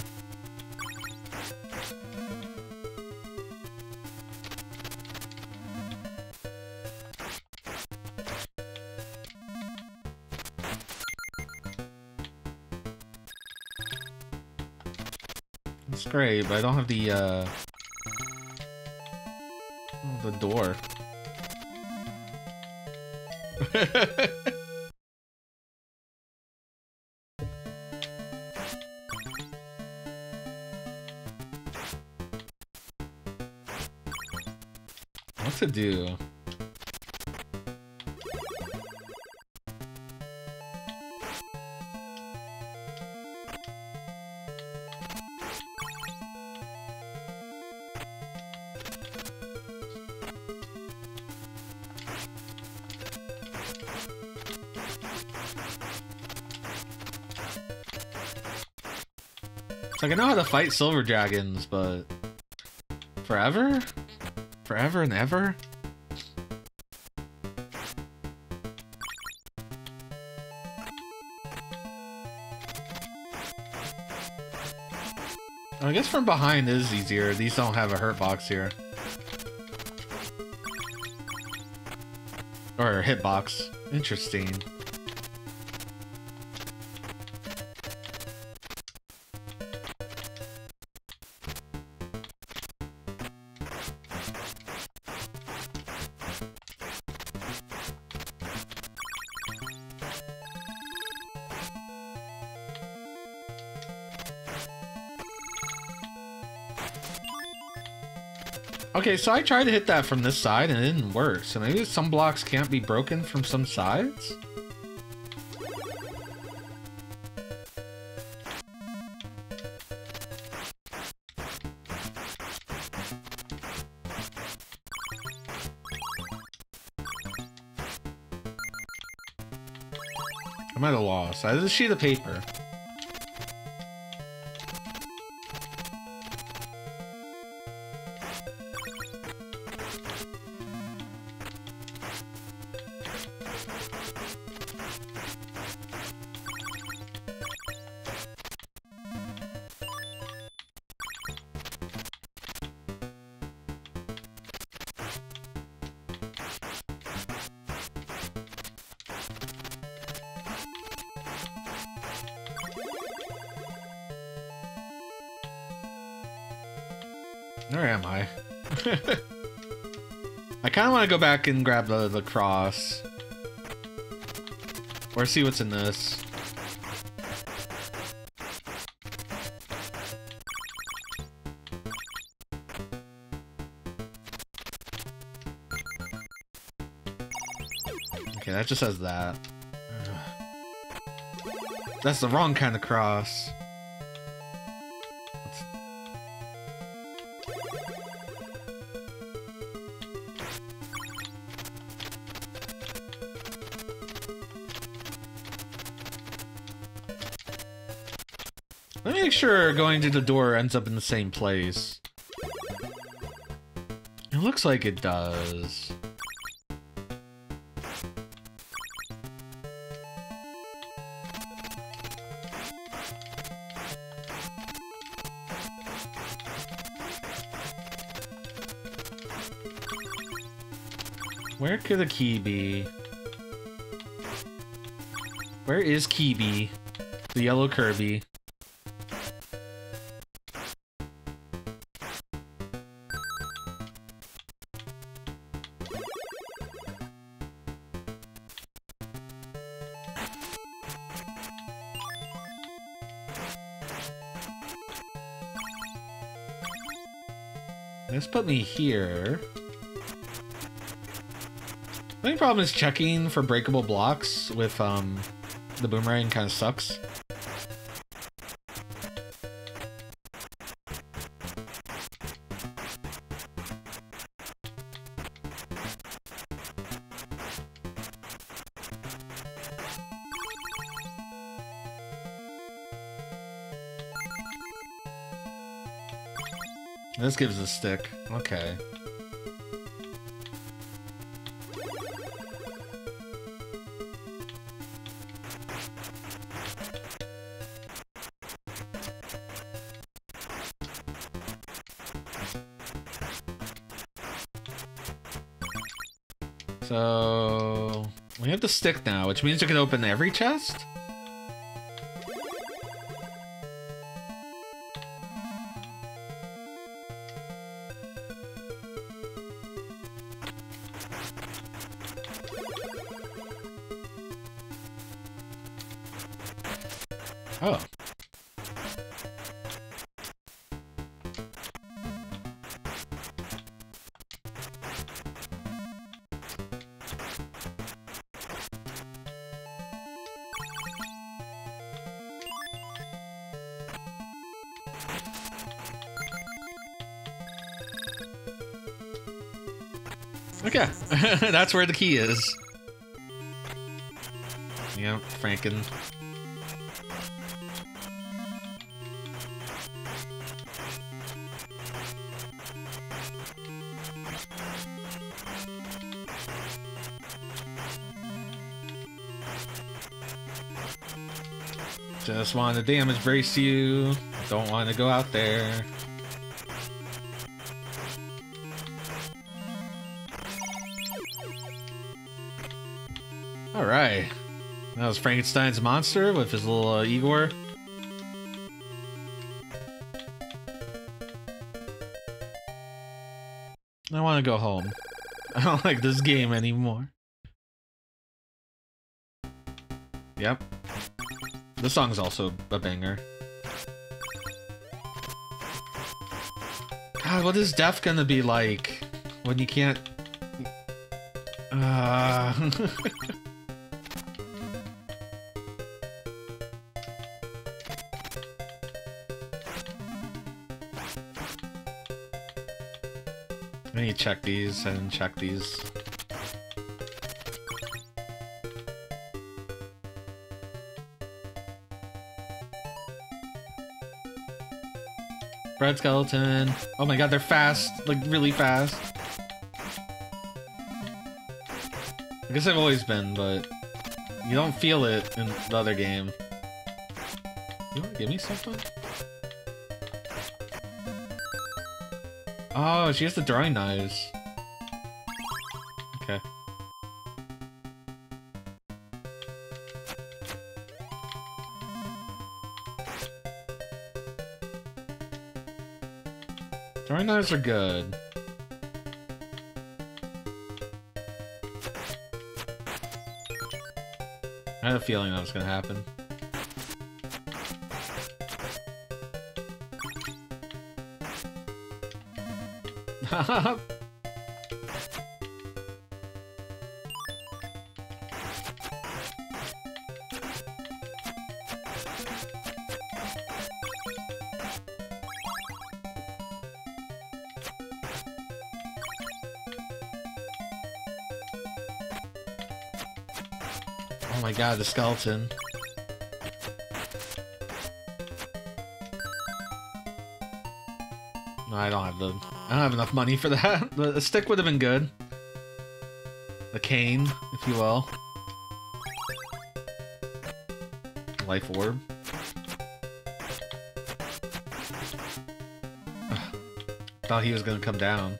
That's great, but I don't have the, uh... the door. To do. It's like I know how to fight silver dragons, but forever? Forever and ever? I guess from behind is easier. These don't have a hurt box here. Or a hit box. Interesting. Okay, so I tried to hit that from this side and it didn't work, so maybe some blocks can't be broken from some sides? I'm at a loss. That is a sheet of paper. Where am I? I kind of want to go back and grab the, the cross. Or see what's in this. Okay, that just says that. That's the wrong kind of cross. Sure, going to the door ends up in the same place. It looks like it does. Where could the key be? Where is Kirby? The yellow Kirby. This put me here. The only problem is checking for breakable blocks with um the boomerang kind of sucks. This gives a stick. Okay. So we have the stick now, which means we can open every chest? Okay, that's where the key is. Yeah, Franken. Just want to damage brace you. Don't want to go out there. Alright, that was Frankenstein's monster with his little uh, Igor. I want to go home. I don't like this game anymore. Yep. This song's also a banger. God, what is death gonna be like when you can't... Uh... I need to check these and check these. Bread skeleton. Oh my god, they're fast. Like, really fast. I guess I've always been, but you don't feel it in the other game. You want to give me something? Oh, she has the drawing knives. Okay. Drawing knives are good. I had a feeling that was gonna happen. Haha! Oh my god, the skeleton. No, I don't have the... I don't have enough money for that. The, the stick would have been good. The cane, if you will. Life orb. Ugh. Thought he was gonna come down.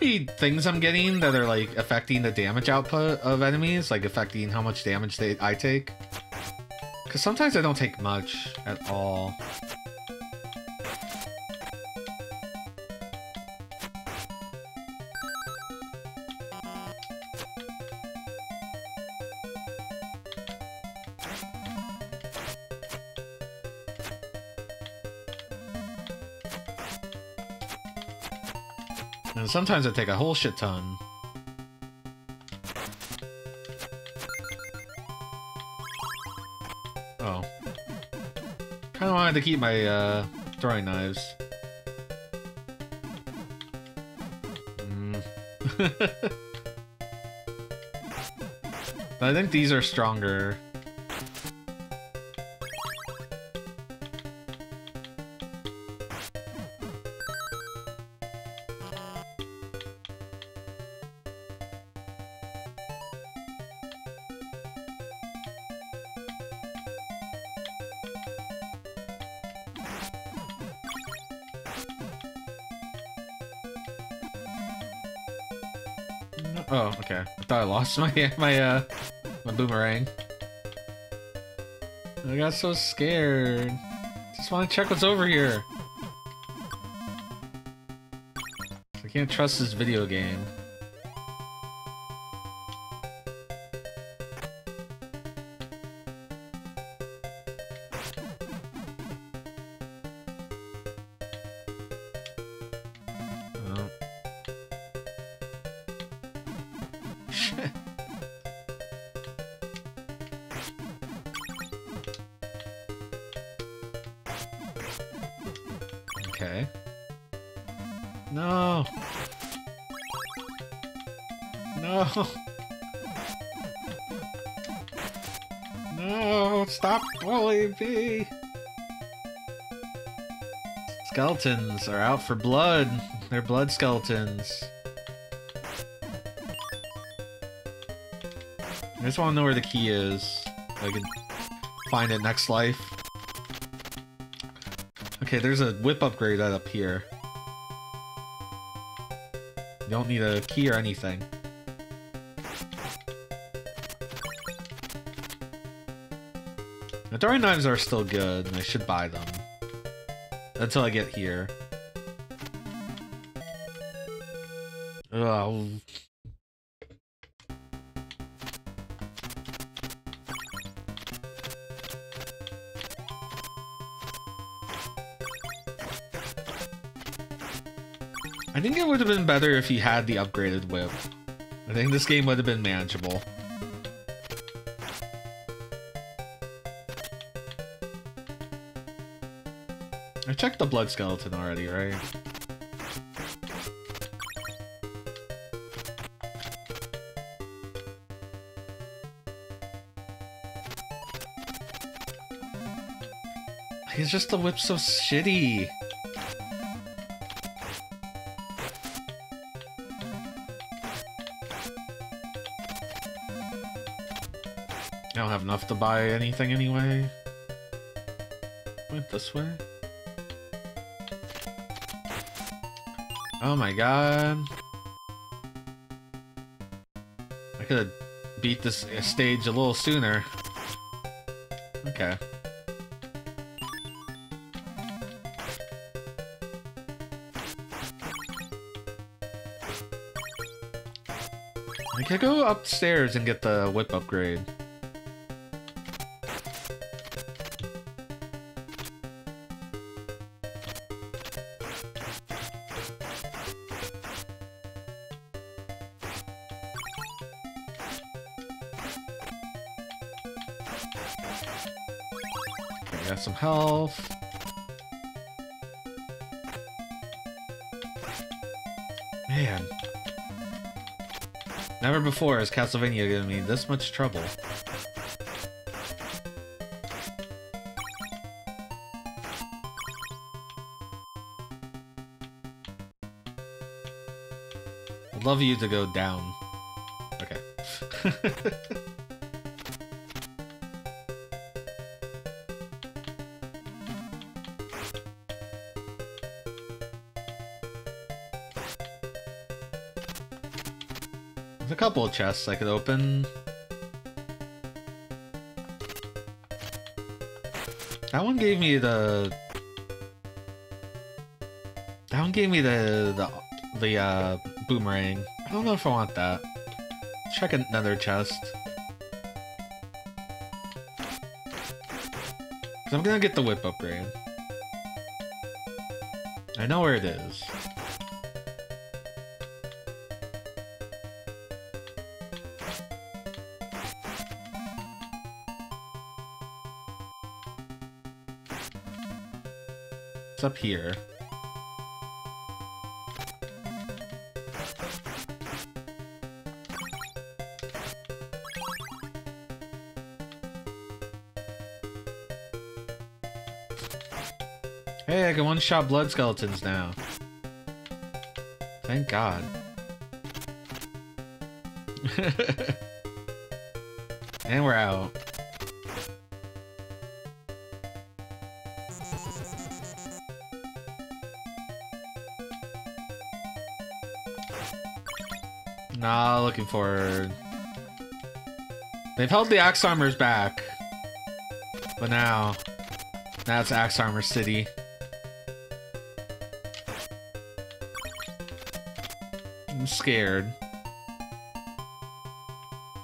could be things I'm getting that are like affecting the damage output of enemies, like affecting how much damage they I take. Because sometimes I don't take much at all. And sometimes I take a whole shit ton. Oh. Kinda wanted to keep my uh, throwing knives. Mm. I think these are stronger. Oh, okay. I thought I lost my my uh my boomerang. I got so scared. Just want to check what's over here. I can't trust this video game. Okay. No. No. No, stop bullying me. Skeletons are out for blood. They're blood skeletons. I just want to know where the key is. I can find it next life. Okay, there's a whip upgrade right up here. You don't need a key or anything. The throwing knives are still good, and I should buy them. Until I get here. Oh. I think it would have been better if he had the upgraded whip. I think this game would have been manageable. I checked the blood skeleton already, right? It's just the whip's so shitty. I don't have enough to buy anything anyway. Went this way. Oh my god. I could have beat this stage a little sooner. Okay. I could go upstairs and get the whip upgrade. Got some health. Man. Never before has Castlevania given me this much trouble. I'd love you to go down. Okay. couple of chests I could open. That one gave me the... That one gave me the the, the uh, boomerang. I don't know if I want that. Check another chest. Cause I'm gonna get the whip upgrade. I know where it is. It's up here. Hey, I can one-shot blood skeletons now. Thank God. And we're out. Nah, looking forward. They've held the Axe Armors back. But now, now it's Axe Armor City. I'm scared.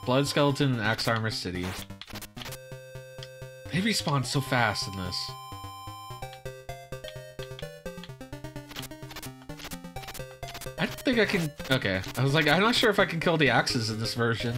Blood Skeleton and Axe Armor City. They respawn so fast in this. I don't think I can... Okay. I was like, I'm not sure if I can kill the axes in this version.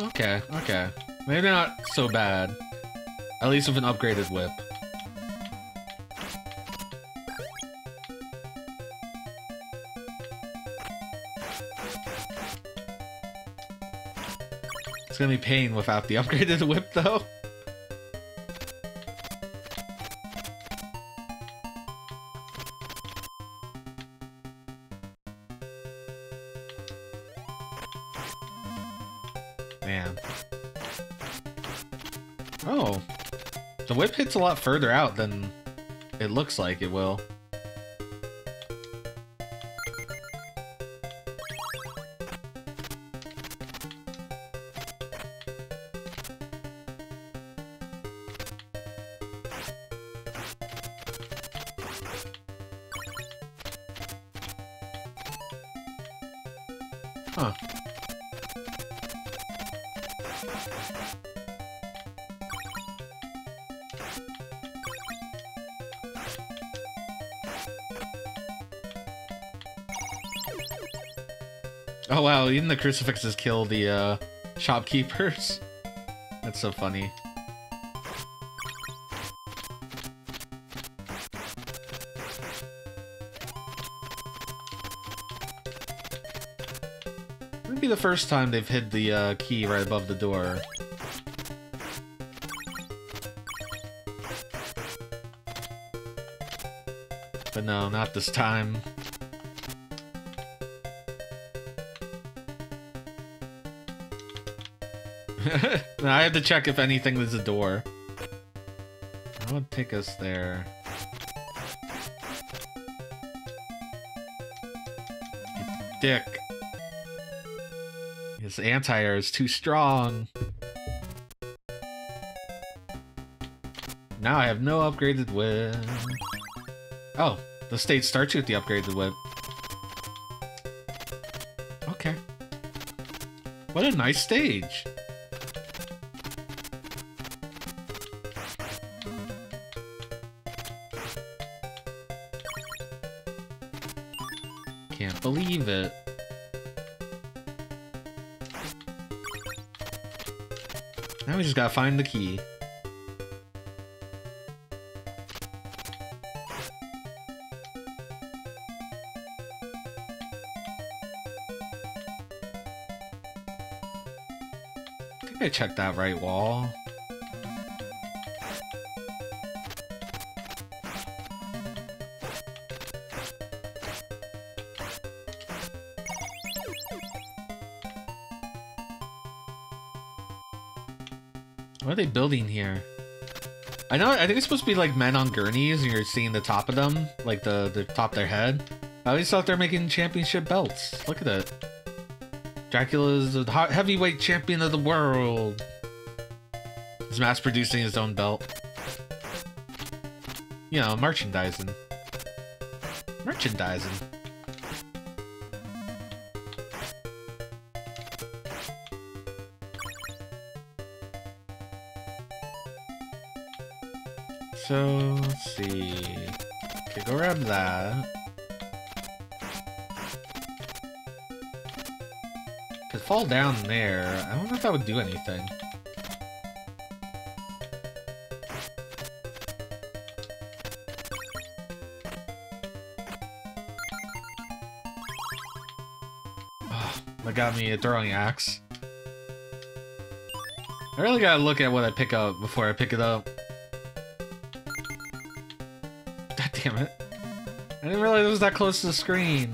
Okay, okay. Maybe not so bad. At least with an upgraded whip. It's gonna be pain without the upgraded whip, though. It's a lot further out than it looks like it will. Huh. Oh wow, even the crucifixes kill the uh, shopkeepers. That's so funny. It'd be the first time they've hid the uh, key right above the door. But no, not this time. I had to check if anything was a door. That would take us there. Dick. His anti-air is too strong. Now I have no upgraded whip. Oh, the stage starts you with the upgraded whip. Okay. What a nice stage. Believe it. Now we just gotta find the key. I think I checked that right wall. What are they building here? I know, I think it's supposed to be like men on gurneys and you're seeing the top of them, like the, the top of their head. I always thought they're making championship belts. Look at that. Dracula's the heavyweight champion of the world. He's mass producing his own belt. You know, merchandising. Merchandising. So, let's see. Okay, go grab that. Could fall down there. I don't know if that would do anything. Oh, that got me a throwing axe. I really gotta look at what I pick up before I pick it up. Damn it. I didn't realize it was that close to the screen.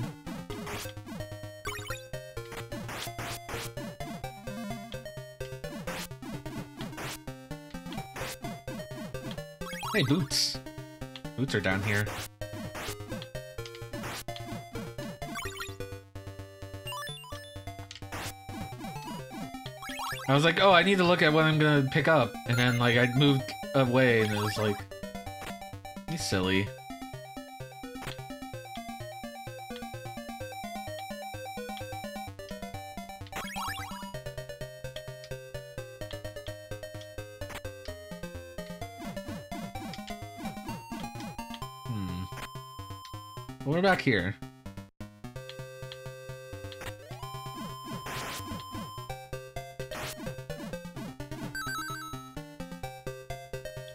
Hey, boots. Boots are down here. I was like, oh, I need to look at what I'm gonna pick up. And then, like, I moved away and it was like, you silly. We're back here.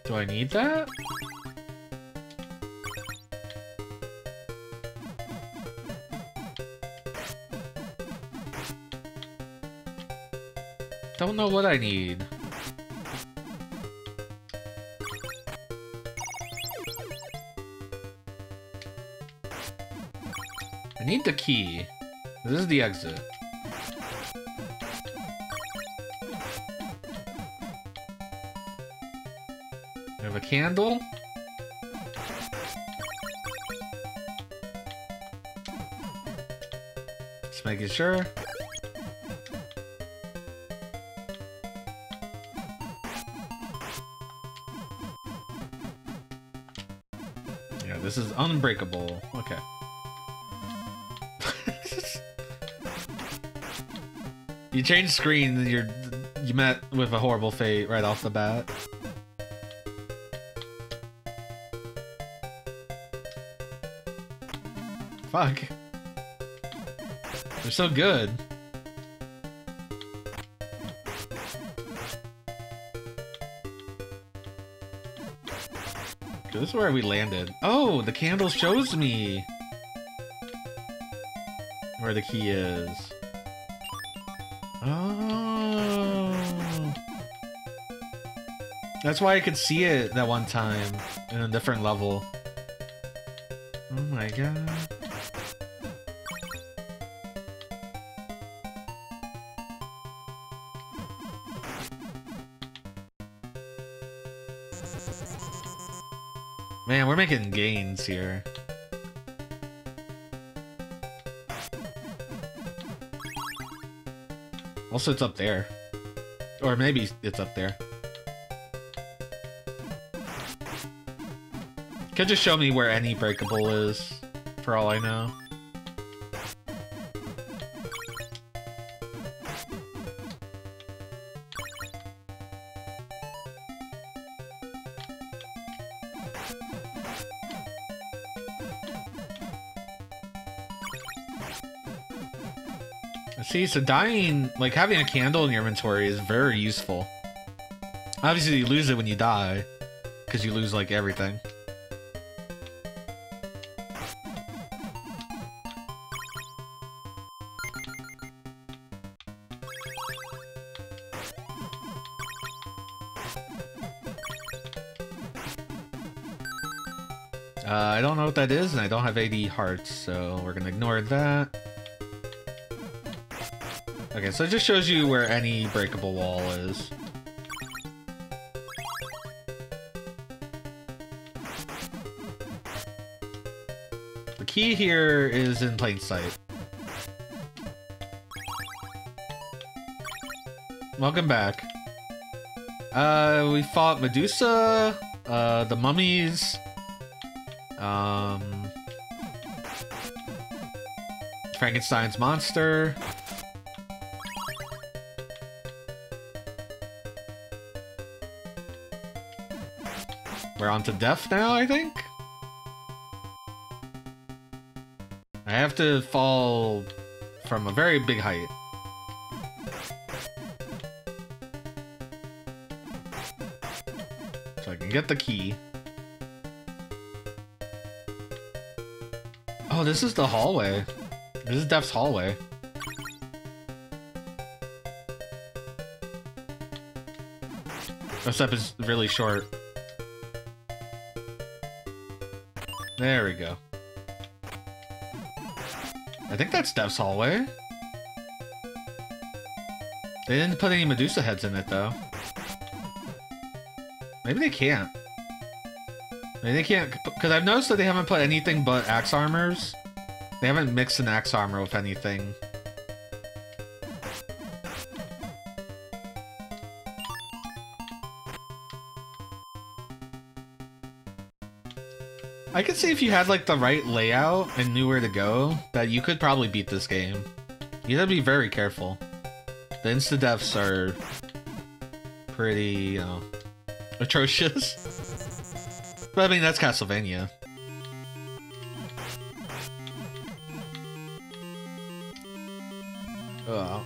Do I need that? Don't know what I need. I need the key. This is the exit. I have a candle. Just making sure. Yeah, this is unbreakable. Okay. You change screen, and you're you met with a horrible fate right off the bat. Fuck. They're so good. This is where we landed. Oh, the candle shows me where the key is. Oh, that's why I could see it that one time in a different level. Oh my god. Man, we're making gains here. Also, it's up there. Or maybe it's up there. Could just show me where any breakable is, for all I know. See, so dying, like having a candle in your inventory is very useful. Obviously you lose it when you die, because you lose like everything. Uh, I don't know what that is and I don't have eighty hearts, so we're gonna ignore that. Okay, so it just shows you where any breakable wall is. key here is in plain sight. Welcome back. Uh, we fought Medusa, uh, the mummies, um, Frankenstein's monster. We're on to death now, I think? I have to fall from a very big height. So I can get the key. Oh, this is the hallway. This is Death's hallway. This step is really short. There we go. I think that's Death's hallway. They didn't put any Medusa heads in it, though. Maybe they can't. Maybe they can't, because I've noticed that they haven't put anything but axe armors. They haven't mixed an axe armor with anything. I could see if you had like the right layout and knew where to go, that you could probably beat this game. You gotta be very careful. The insta-deaths are pretty, you know, atrocious. But I mean, that's Castlevania. Oh.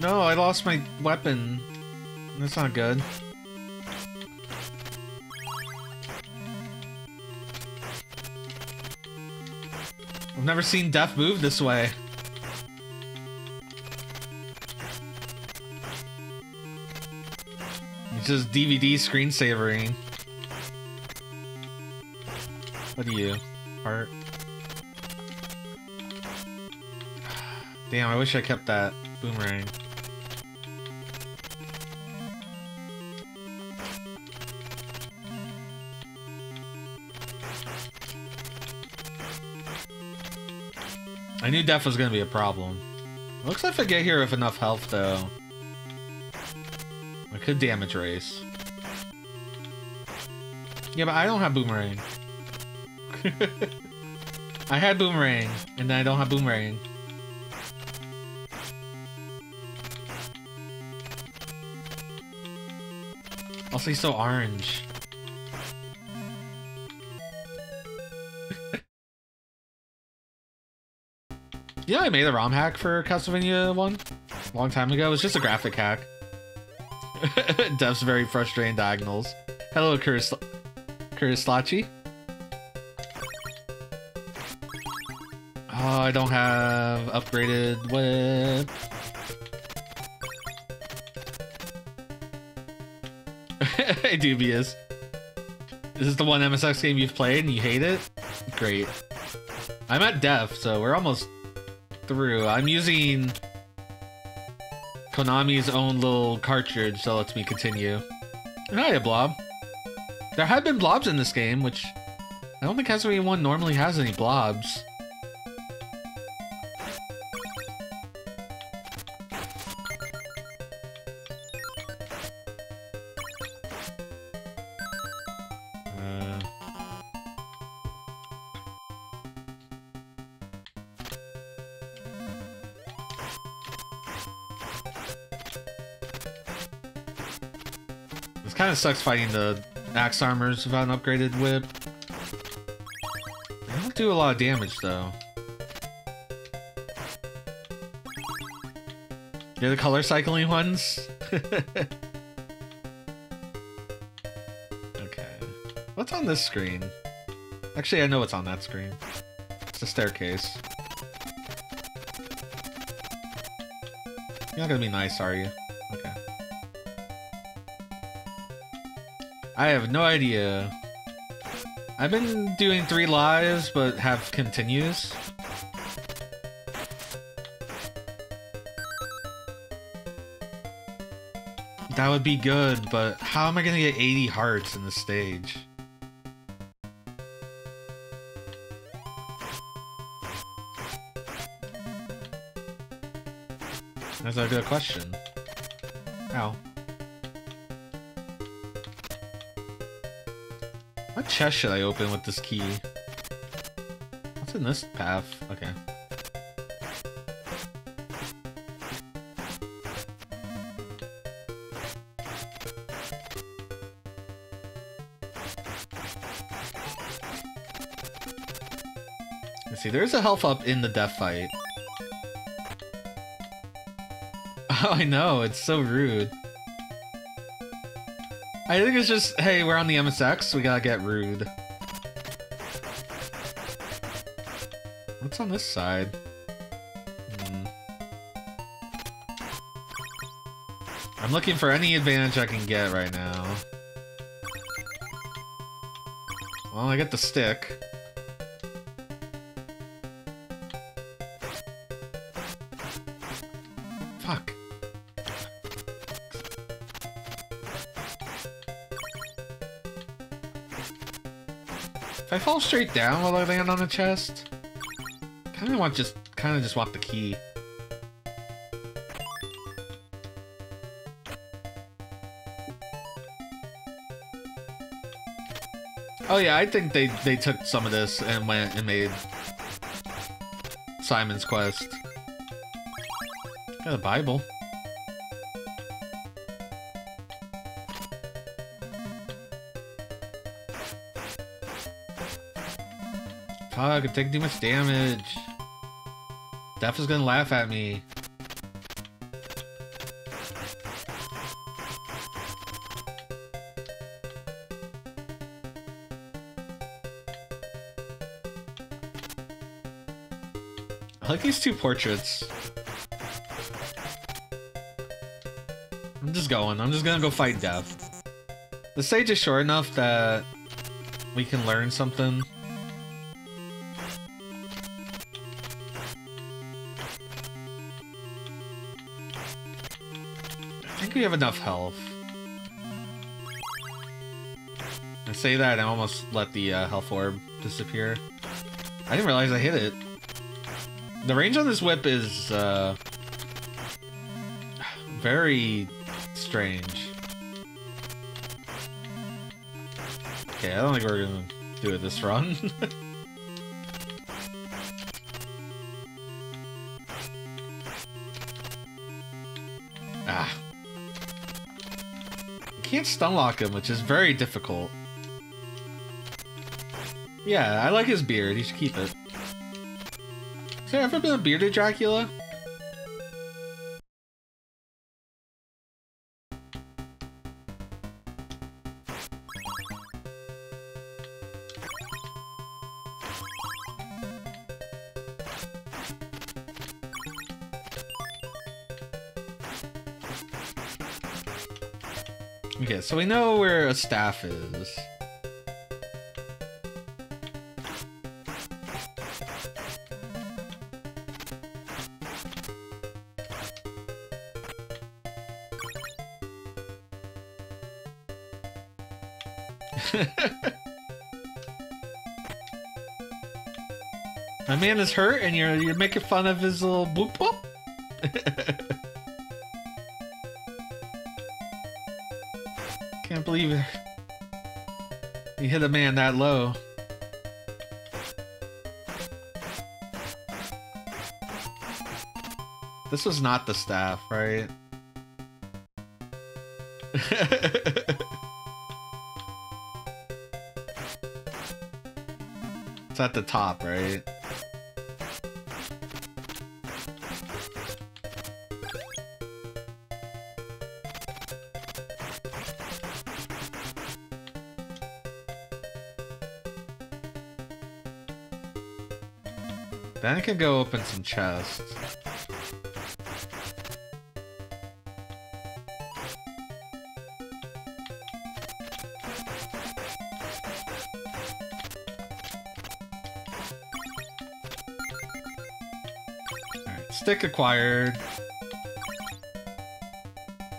No, I lost my weapon. That's not good. I've never seen Death move this way. It's just D V D screensavering. What are you? Art. Damn, I wish I kept that boomerang. I knew death was gonna be a problem. It looks like if I get here with enough health, though, I could damage race. Yeah, but I don't have boomerang. I had boomerang, and then I don't have boomerang. Also, he's so orange. Yeah, I made a ROM hack for Castlevania one a long time ago. It's just a graphic hack. Death's very frustrating diagonals. Hello, Curtislachy. Oh, I don't have upgraded whip. Dubious. This is the one M S X game you've played and you hate it? Great. I'm at death, so we're almost through. I'm using Konami's own little cartridge that lets me continue. Hiya, blob. There have been blobs in this game, which I don't think Castlevania one normally has any blobs. Sucks fighting the axe armors without an upgraded whip. They don't do a lot of damage though. They're the color cycling ones. Okay. What's on this screen? Actually, I know what's on that screen. It's a staircase. You're not gonna be nice, are you? Okay. I have no idea. I've been doing three lives, but have continues. That would be good, but how am I gonna get eighty hearts in this stage? That's a good question. Ow. What chest should I open with this key? What's in this path? Okay. Let's see, there's a health up in the death fight. Oh, I know, it's so rude. I think it's just, hey, we're on the M S X, we gotta get rude. What's on this side? Hmm. I'm looking for any advantage I can get right now. Well, I get the stick. I fall straight down while I land on a chest. Kind of want just, kind of just want the key. Oh yeah, I think they they took some of this and went and made Simon's Quest. Got a Bible. I could take too much damage. Death is gonna laugh at me. I like these two portraits. I'm just going. I'm just gonna go fight death. The stage is short enough that we can learn something. We have enough health. I say that and I almost let the uh, health orb disappear. I didn't realize I hit it. The range on this whip is uh, very strange. Okay, I don't think we're gonna do it this run. Can't stunlock him, which is very difficult. Yeah, I like his beard. He should keep it. Has there ever been a bearded Dracula? Okay, so we know where a staff is. My man is hurt, and you're you're making fun of his little boop boop. Can't believe it. You hit a man that low. This was not the staff, right? It's at the top, right? Then I can go open some chests. Alright, stick acquired.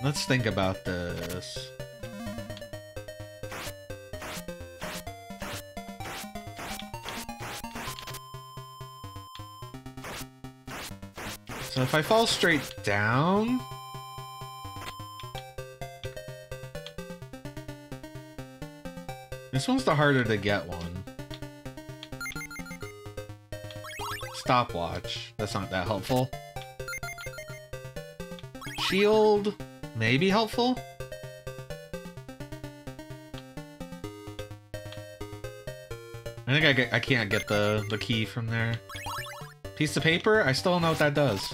Let's think about this. So if I fall straight down... This one's the harder to get one. Stopwatch. That's not that helpful. Shield may be helpful. I think I, get, I can't get the, the key from there. Piece of paper? I still don't know what that does.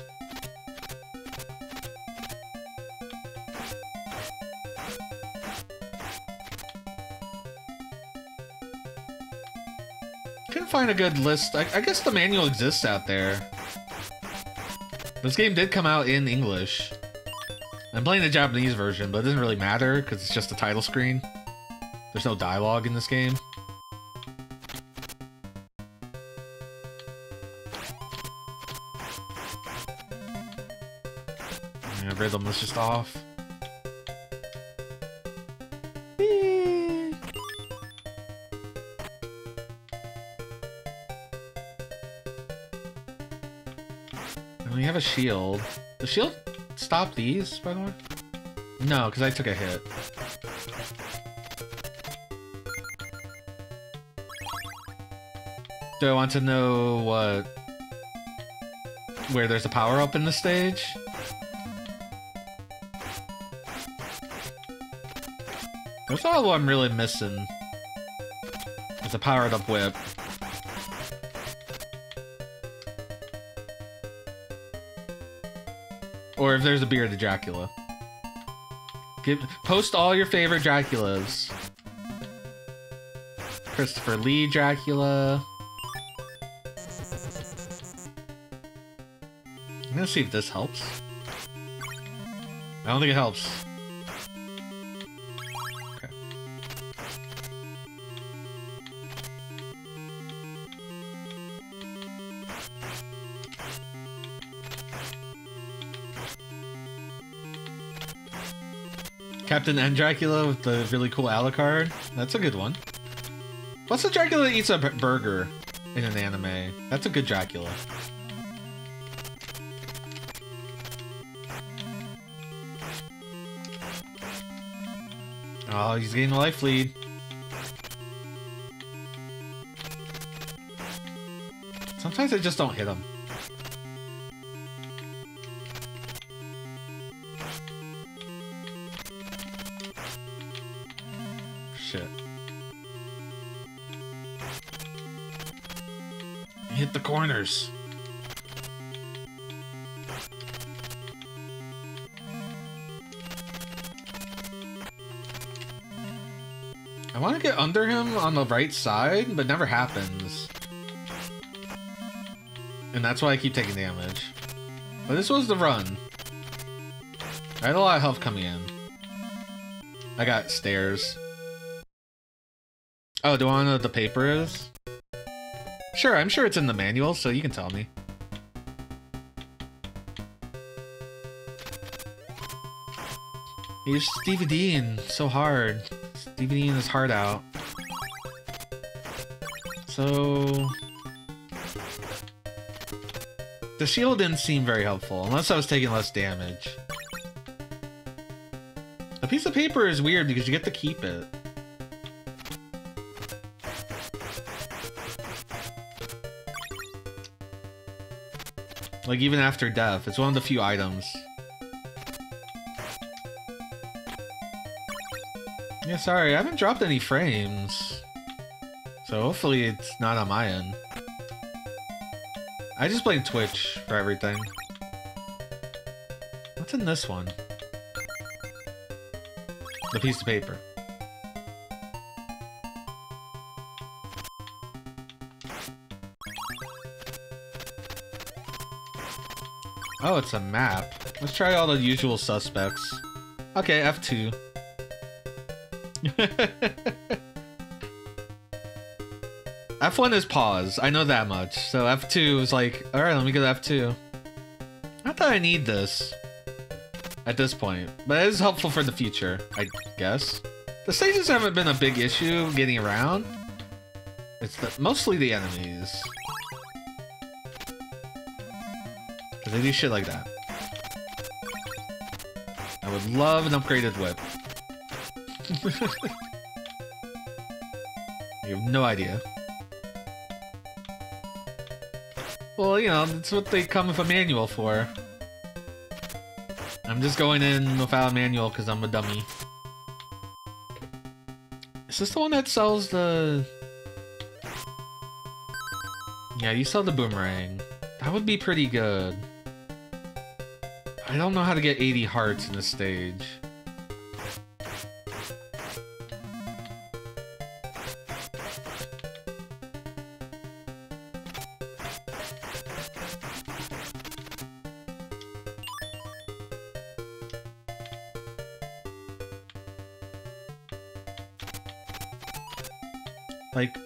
Couldn't find a good list. I, I guess the manual exists out there. This game did come out in English. I'm playing the Japanese version, but it doesn't really matter because it's just a title screen. There's no dialogue in this game. Rhythm was just off. Eee. And we have a shield. The shield stop these, by the way? No, because I took a hit. Do I want to know what? Where there's a power up in the stage? That's all I'm really missing. It's a powered up whip. Or if there's a beard of Dracula. Give, post all your favorite Draculas. Christopher Lee Dracula. I'm gonna see if this helps. I don't think it helps. Captain N Dracula with the really cool Alucard. That's a good one. What's the Dracula that eats a burger in an anime? That's a good Dracula. Oh, he's getting a life lead. Sometimes I just don't hit him. Hit the corners. I want to get under him on the right side, but never happens. And that's why I keep taking damage. But this was the run. I had a lot of health coming in. I got stairs. Oh, do I want to know what the paper is? Sure, I'm sure it's in the manual, so you can tell me. You're D V D'ing so hard. D V D'ing his heart out. So... The shield didn't seem very helpful, unless I was taking less damage. A piece of paper is weird because you get to keep it. Like, even after death, it's one of the few items. Yeah, sorry, I haven't dropped any frames. So hopefully it's not on my end. I just blame Twitch for everything. What's in this one? The piece of paper. Oh, it's a map. Let's try all the usual suspects. Okay, F two. F one is pause. I know that much. So F two is like, alright, let me go to F two. Not that I need this at this point, but it is helpful for the future, I guess. The stages haven't been a big issue getting around. It's the, mostly the enemies. They do shit like that. I would love an upgraded whip. You have no idea. Well, you know, that's what they come with a manual for. I'm just going in without a manual because I'm a dummy. Is this the one that sells the... Yeah, you sell the boomerang. That would be pretty good. I don't know how to get eighty hearts in this stage. Like,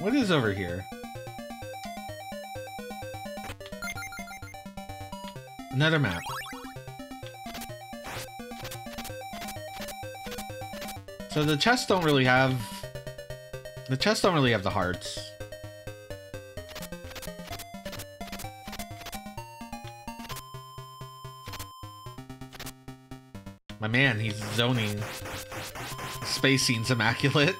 what is over here? Another map. So the chests don't really have... The chests don't really have the hearts. My man, he's zoning. Spacing's immaculate.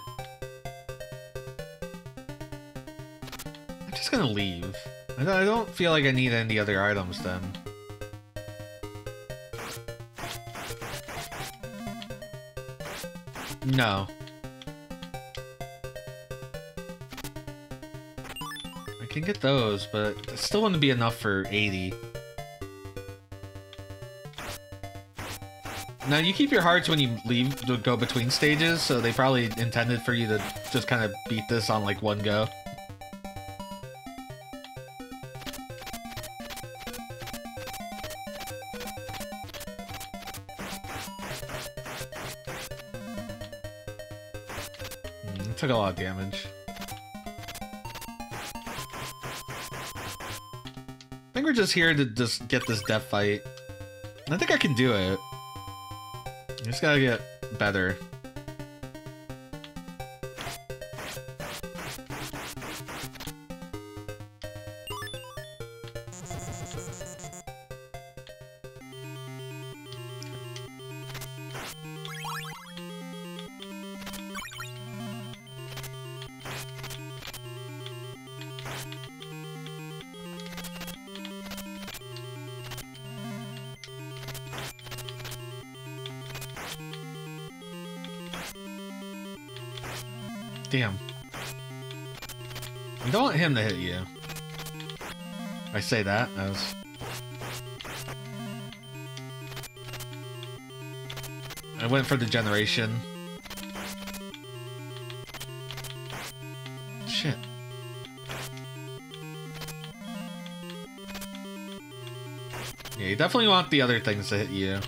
I'm just gonna leave. I don't feel like I need any other items then. No. I can get those, but it still wouldn't be enough for eighty. Now, you keep your hearts when you leave to go between stages, so they probably intended for you to just kind of beat this on, like, one go. Took a lot of damage. I think we're just here to just get this death fight. I think I can do it. I just gotta get better. Damn. You don't want him to hit you. I say that as... I went for the generation. Shit. Yeah, you definitely want the other things to hit you.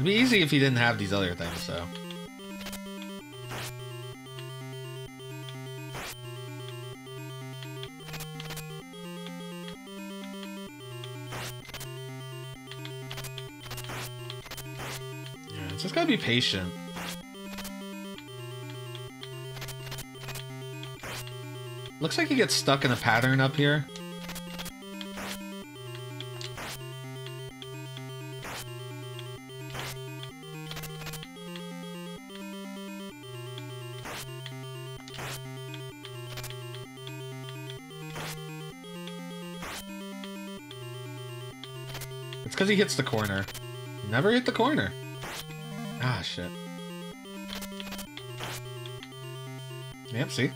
It'd be easy if he didn't have these other things, so. Yeah, it's just gotta be patient. Looks like he gets stuck in a pattern up here. Because he hits the corner. Never hit the corner. Ah, shit. Yep, see?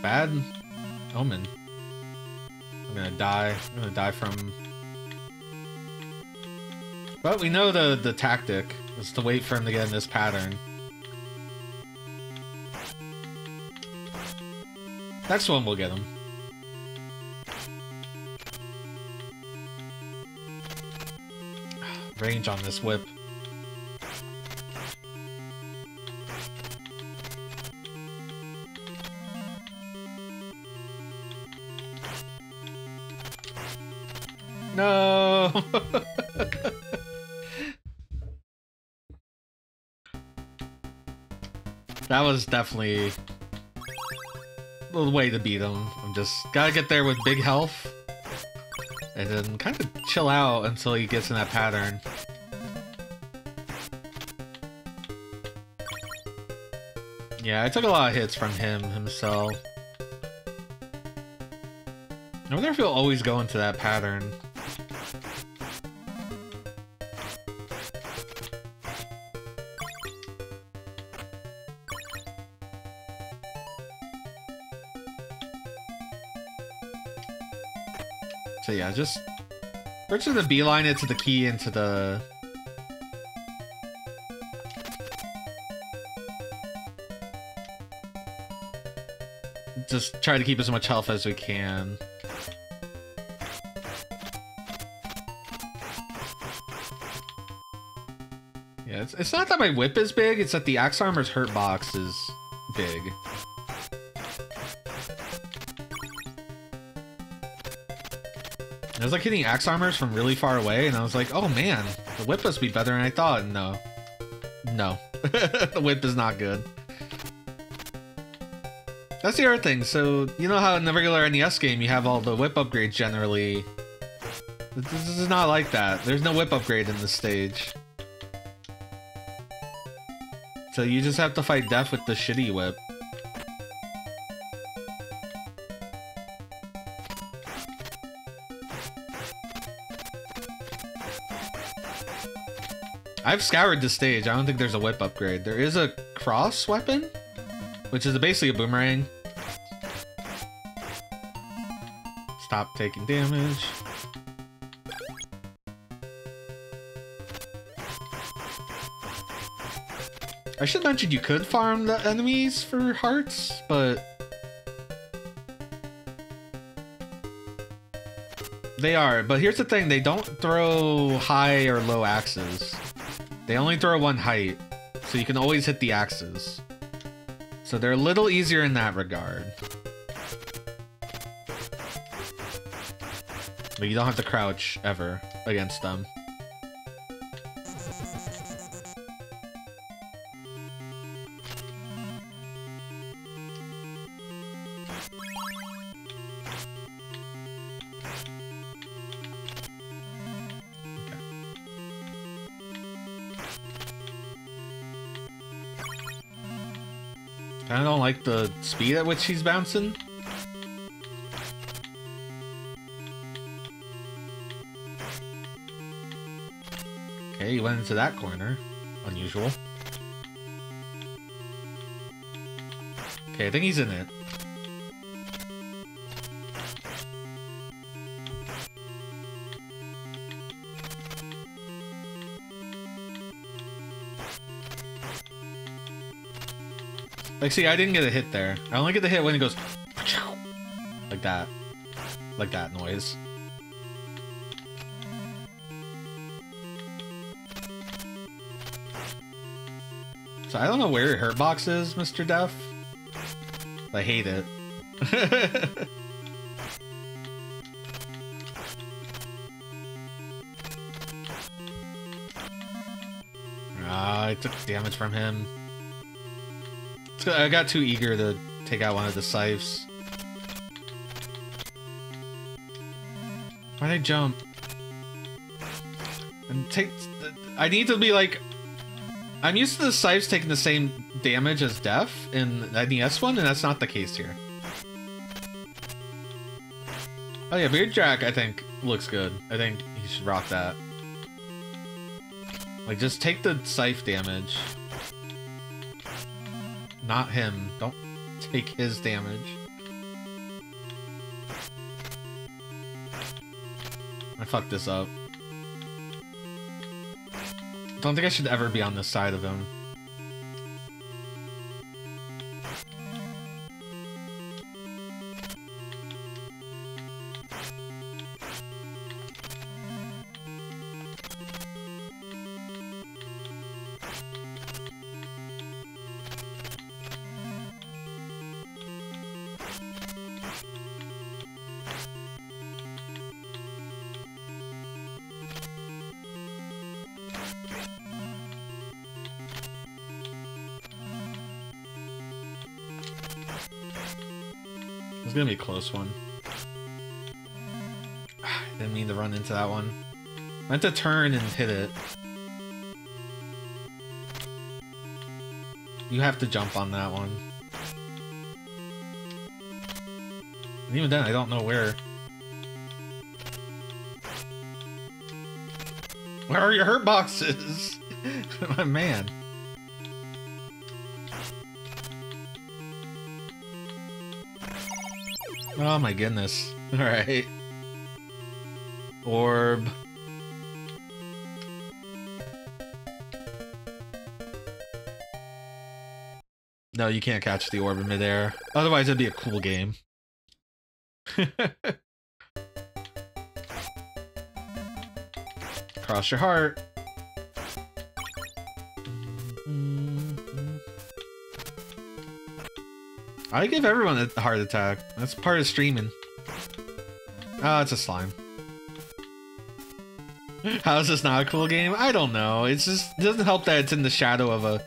Bad omen. I'm gonna die. I'm gonna die from... But we know the, the tactic is to wait for him to get in this pattern. Next one we'll get him. Range on this whip. No. that was definitely the way to beat him. I'm just gotta get there with big health and then kind of chill out until he gets in that pattern. Yeah, I took a lot of hits from him himself. I wonder if he'll always go into that pattern. So yeah, just we're just gonna beeline it to the key into the just try to keep as much health as we can. Yeah, it's, it's not that my whip is big, it's that the Axe Armor's hurt box is big. I was like hitting Axe Armors from really far away, and I was like, oh man, the whip must be better than I thought. No. No. The whip is not good. That's the other thing, so you know how in the regular N E S game you have all the whip upgrades generally. This is not like that. There's no whip upgrade in this stage. So you just have to fight death with the shitty whip. I've scoured the stage, I don't think there's a whip upgrade. There is a cross weapon, which is basically a boomerang. Stop taking damage. I should mention you could farm the enemies for hearts, but they are, but here's the thing, they don't throw high or low axes. They only throw one height, so you can always hit the axes. So they're a little easier in that regard. But you don't have to crouch ever against them. I don't like the speed at which he's bouncing. Okay, he went into that corner. Unusual. Okay, I think he's in it. Like, see, I didn't get a hit there. I only get the hit when it goes... Like that. Like that noise. So I don't know where your hurt box is, Mister Def. I hate it. Ah, I took damage from him. I got too eager to take out one of the scythes. Why'd I jump? And take. I need to be like. I'm used to the scythes taking the same damage as Def in the N E S one, and that's not the case here. Oh yeah, Beard Jack I think looks good. I think he should rock that. Like, just take the scythe damage. Not him. Don't take his damage. I fucked this up. Don't think I should ever be on this side of him. It's gonna be a close one. Didn't mean to run into that one. I meant to turn and hit it. You have to jump on that one. And even then, I don't know where. Where are your hurt boxes? My man. Oh my goodness. Alright. Orb. No, you can't catch the orb in midair. Otherwise, it'd be a cool game. Cross your heart. I give everyone a heart attack. That's part of streaming. Ah, oh, it's a slime. How is this not a cool game? I don't know. It's just, it doesn't help that it's in the shadow of a,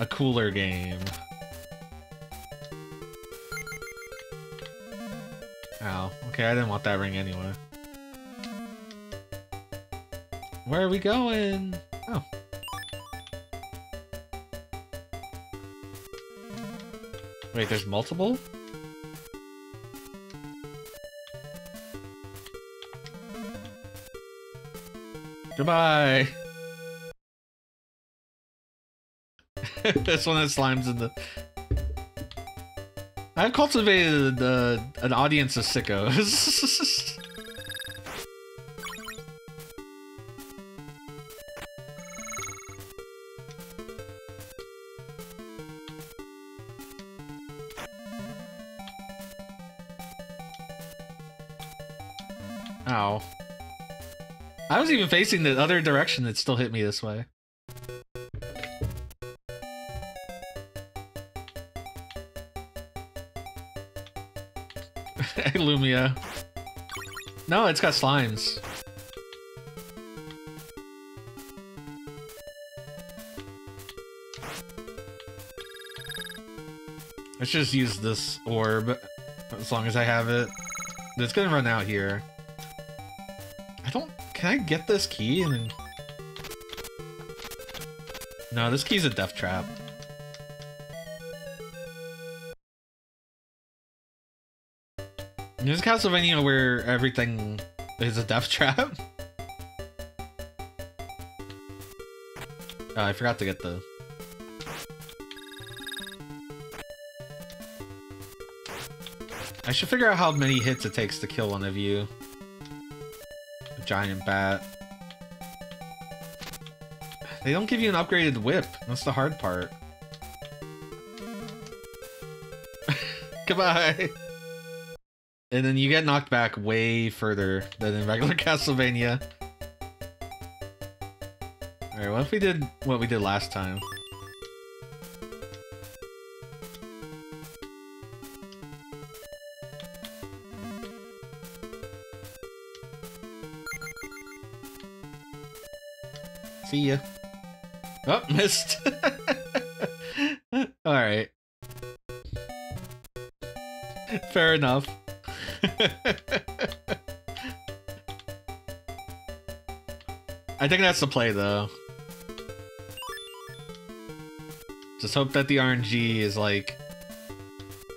a cooler game. Ow. Okay, I didn't want that ring anyway. Where are we going? Oh. Wait, there's multiple? Goodbye! This one has slimes in the... I've cultivated uh, an audience of sickos. Ow. I was even facing the other direction that still hit me this way. Hey, Lumia. No, it's got slimes. Let's just use this orb as long as I have it. It's gonna run out here. I don't... Can I get this key and then... No, this key's a death trap. There's Castlevania where everything is a death trap. Oh, I forgot to get the... I should figure out how many hits it takes to kill one of you. Giant bat. They don't give you an upgraded whip. That's the hard part. Goodbye! And then you get knocked back way further than in regular Castlevania. Alright, what if we did what we did last time? See ya. Oh, missed. Alright. Fair enough. I think that's the play, though. Just hope that the R N G is like...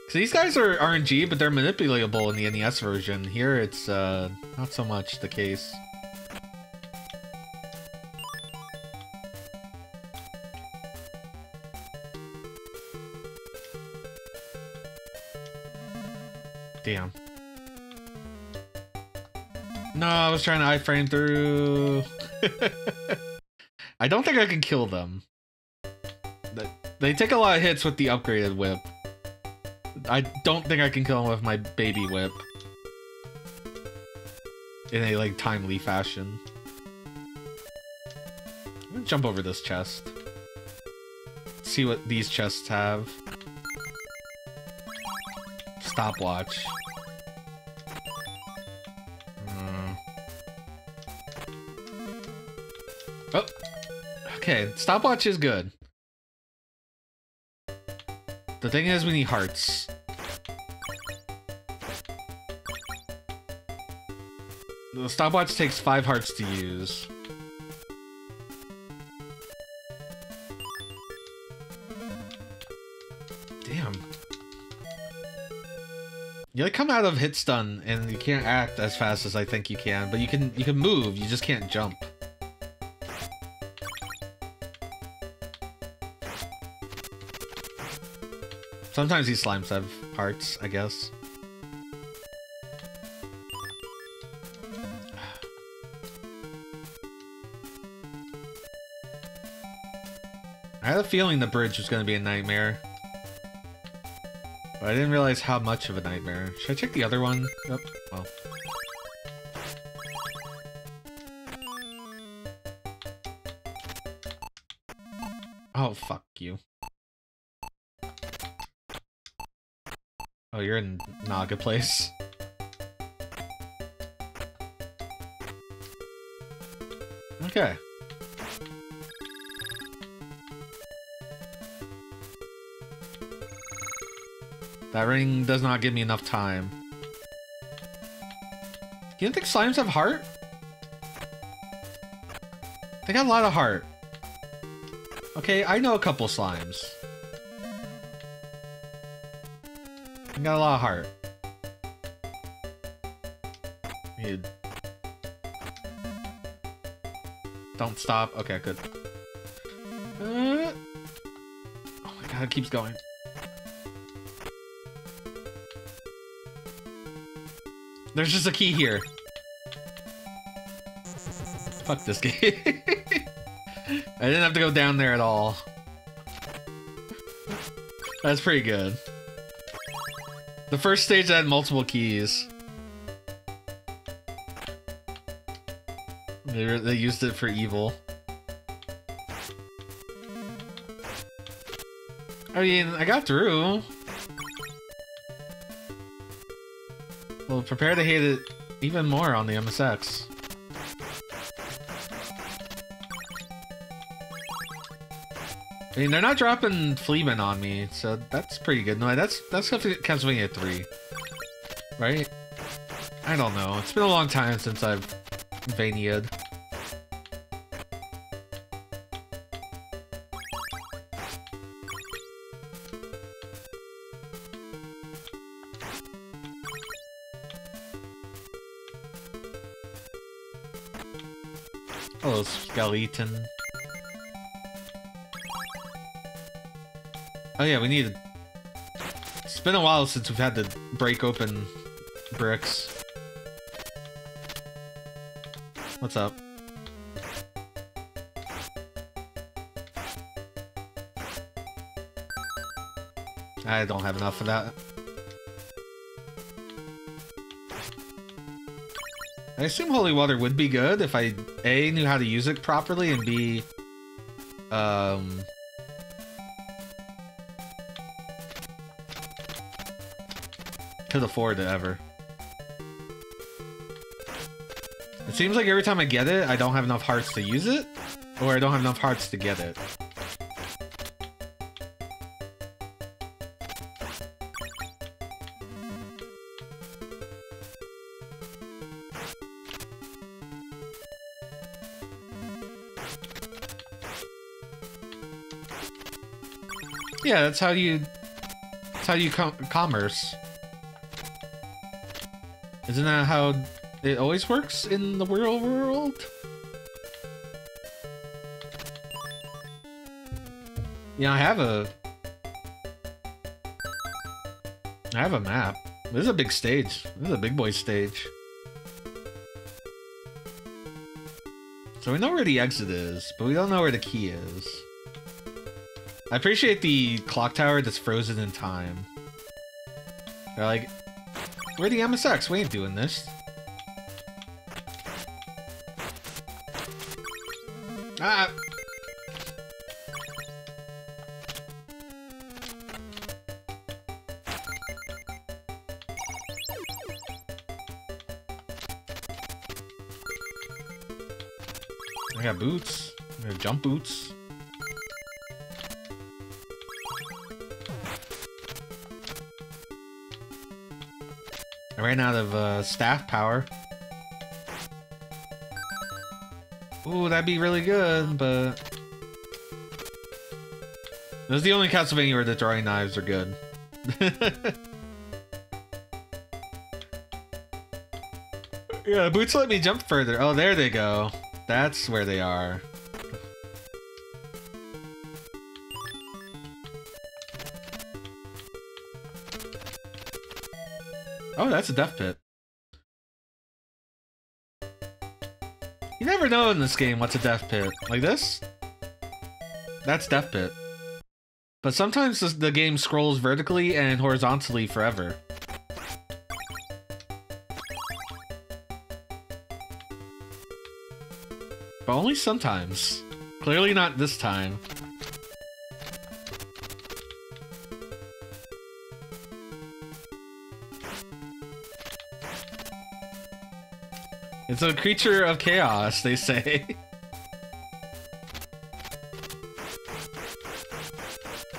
So these guys are R N G, but they're manipulatable in the N E S version. Here, it's uh, not so much the case. Damn. No, I was trying to I-frame through. I don't think I can kill them. They take a lot of hits with the upgraded whip. I don't think I can kill them with my baby whip. In a, like, timely fashion. I'm gonna jump over this chest. See what these chests have. Stopwatch. Mm. Oh, okay. Stopwatch is good. The thing is, we need hearts. The stopwatch takes five hearts to use. Damn. You like come out of hit stun and you can't act as fast as I think you can, but you can you can move, you just can't jump. Sometimes these slimes have hearts, I guess. I had a feeling the bridge was going to be a nightmare. But I didn't realize how much of a nightmare. Should I check the other one? Yep, well. Oh, fuck you. Oh, you're in Naga place. Okay. That ring does not give me enough time. You don't think slimes have heart? They got a lot of heart. Okay, I know a couple slimes. They got a lot of heart. Dude. Don't stop. Okay, good. Uh, oh my god, it keeps going. There's just a key here. Fuck this game. I didn't have to go down there at all. That's pretty good. The first stage had multiple keys. They, were, they used it for evil. I mean, I got through. Well, prepare to hate it even more on the M S X. I mean, they're not dropping Fleabin on me, so that's pretty good. No, that's that's Castlevania three, right? I don't know. It's been a long time since I've Vania'd. Hello, skeleton. Oh yeah, we need... It's been a while since we've had to break open bricks. What's up? I don't have enough of that. I assume holy water would be good if I, A, knew how to use it properly, and B, um... could afford it ever. It seems like every time I get it, I don't have enough hearts to use it, or I don't have enough hearts to get it. Yeah, that's how you... That's how you com commerce. Isn't that how it always works in the real world? Yeah, I have a... I have a map. This is a big stage. This is a big boy stage. So we know where the exit is, but we don't know where the key is. I appreciate the clock tower that's frozen in time. They're like, we're the M S X, we ain't doing this. Ah! I got boots. I got jump boots. I ran out of uh, staff power. ooh, that'd be really good, but... This is the only Castlevania where the drawing knives are good. Yeah, boots let me jump further. Oh, there they go. That's where they are. Oh, that's a death pit. You never know in this game what's a death pit. Like this? That's death pit. But sometimes the game scrolls vertically and horizontally forever. But only sometimes. Clearly not this time. It's a creature of chaos, they say.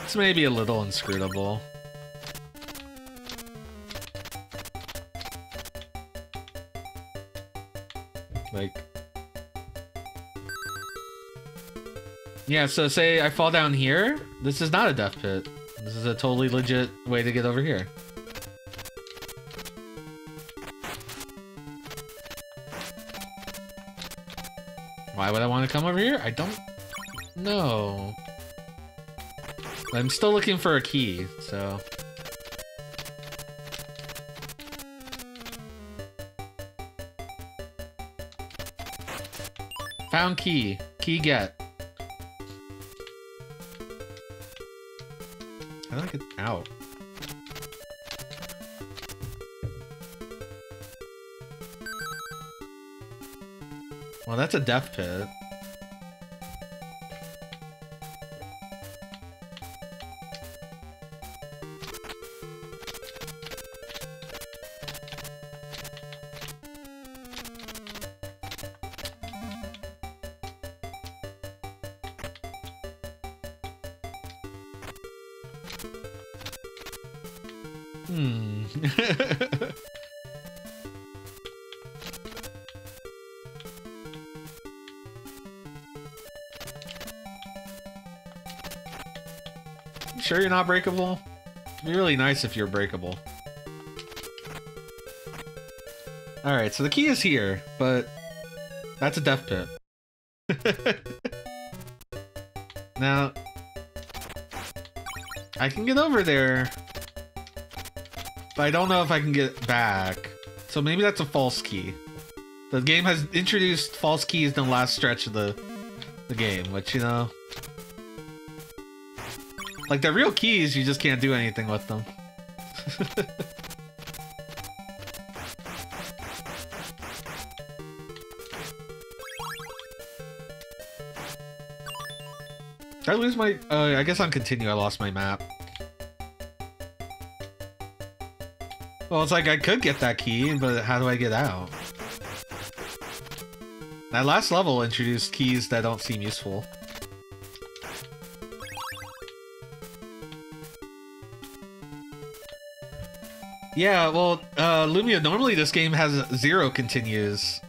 It's maybe a little inscrutable. Like... Yeah, so say I fall down here. This is not a death pit. This is a totally legit way to get over here. Why would I want to come over here? I don't know. I'm still looking for a key, so... Found key. Key get. How do I get out? Well, that's a death pit. Hmm. Sure you're not breakable? It'd be really nice if you're breakable. Alright, so the key is here, but that's a death pit. Now, I can get over there. But I don't know if I can get back. So maybe that's a false key. The game has introduced false keys in the last stretch of the, the game, which, you know... Like, they're real keys, you just can't do anything with them. Did I lose my... Uh, I guess on continue I lost my map. Well, it's like I could get that key, but how do I get out? That last level introduced keys that don't seem useful. Yeah, well, uh, Lumia, normally this game has zero continues.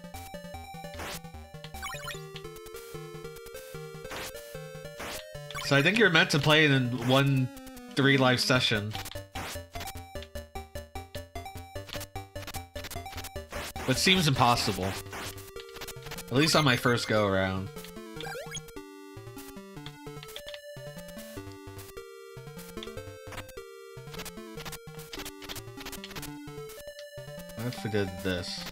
So I think you're meant to play it in one three life session. Which seems impossible. At least on my first go around. What if we did this?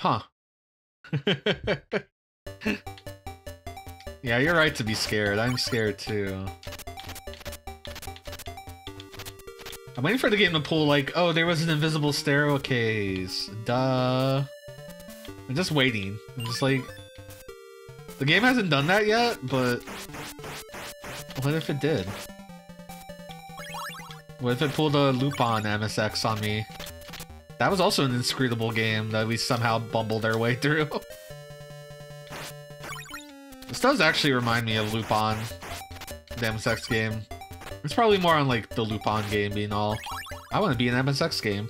Huh. Yeah, you're right to be scared. I'm scared too. I'm waiting for the game to pull like, oh, there was an invisible staircase. Duh. I'm just waiting. I'm just like... The game hasn't done that yet, but... What if it did? What if it pulled a Lupin M S X on me? That was also an inscrutable game that we somehow bumbled our way through. This does actually remind me of Lupin, the M S X game. It's probably more on like the Lupin game being all I want to be an M S X game.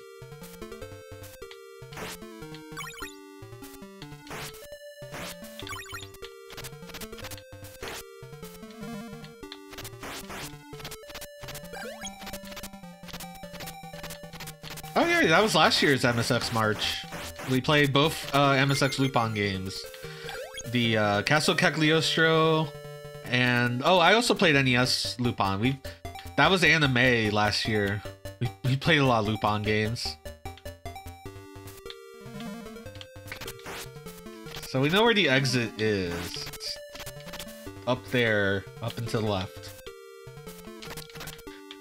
Oh yeah, that was last year's M S X March. We played both uh, M S X Lupin games. The uh, Castle of Cagliostro, and oh, I also played N E S Lupin. We that was anime last year. We, we played a lot of Lupin games, so we know where the exit is. It's up there, up and to the left.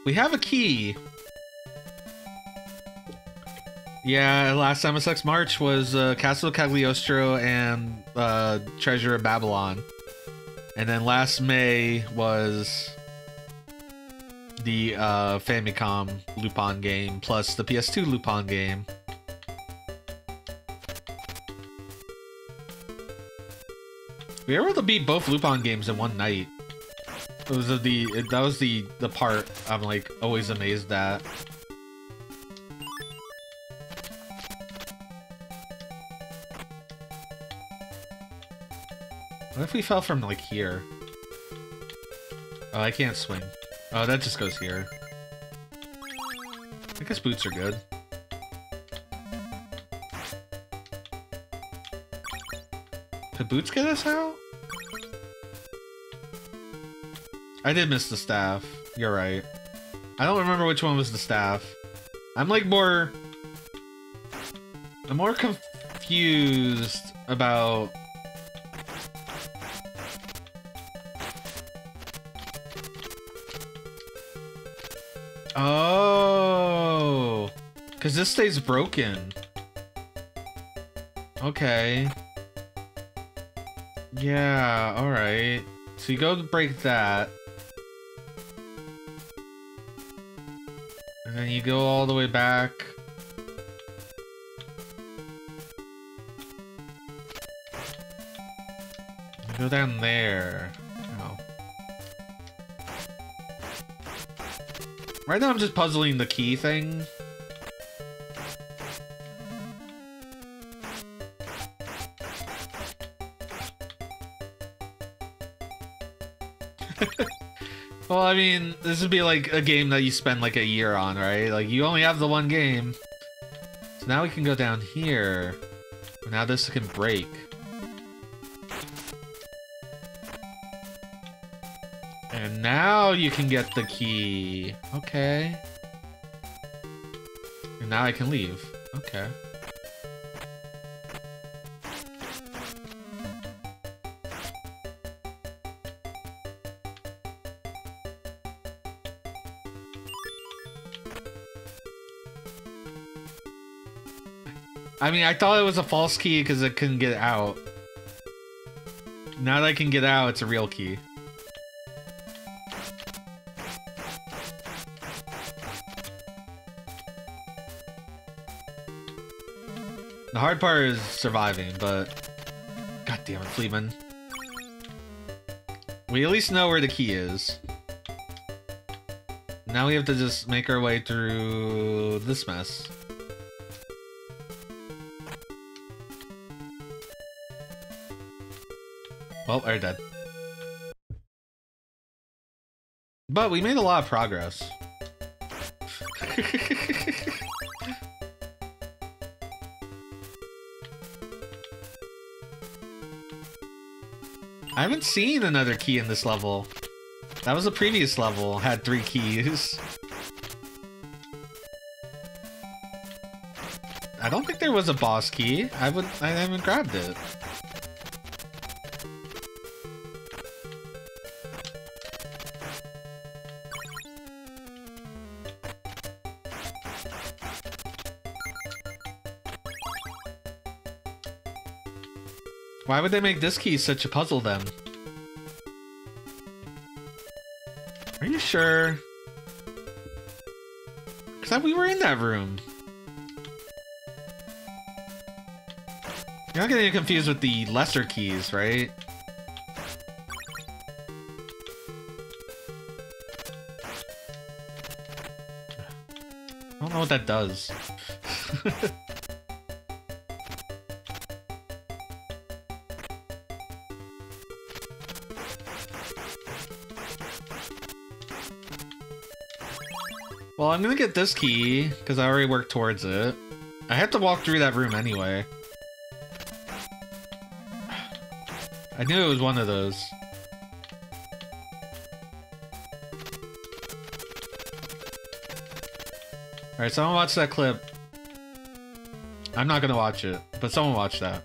We have a key. Yeah, last M S X March was uh, Castle of Cagliostro and uh, Treasure of Babylon. And then last May was the uh, Famicom Lupin game, plus the P S two Lupin game. We were able to beat both Lupin games in one night. It was the, it, that was the, the part I'm like always amazed at. What if we fell from, like, here? Oh, I can't swing. Oh, that just goes here. I guess boots are good. Could boots get us out? I did miss the staff. You're right. I don't remember which one was the staff. I'm, like, more... I'm more confused about... Oh, because this stays broken. Okay. Yeah, all right. So you go to break that. And then you go all the way back. You go down there. Right now I'm just puzzling the key thing. Well, I mean, this would be like a game that you spend like a year on, right? Like you only have the one game. So now we can go down here. Now this can break. And now you can get the key. Okay. And now I can leave. Okay. I mean, I thought it was a false key because it couldn't get out. Now that I can get out, it's a real key. The hard part is surviving, but god damn it, Fleeman. We at least know where the key is. Now we have to just make our way through this mess. Well, we're dead. But we made a lot of progress. I haven't seen another key in this level. That was the previous level, had three keys. I don't think there was a boss key. I would I haven't grabbed it. Why would they make this key such a puzzle then? Are you sure? Because we were in that room. You're not getting confused with the lesser keys, right? I don't know know what that does. Well, I'm gonna get this key, because I already worked towards it. I had to walk through that room anyway. I knew it was one of those. Alright, someone watch that clip. I'm not gonna watch it, but someone watch that.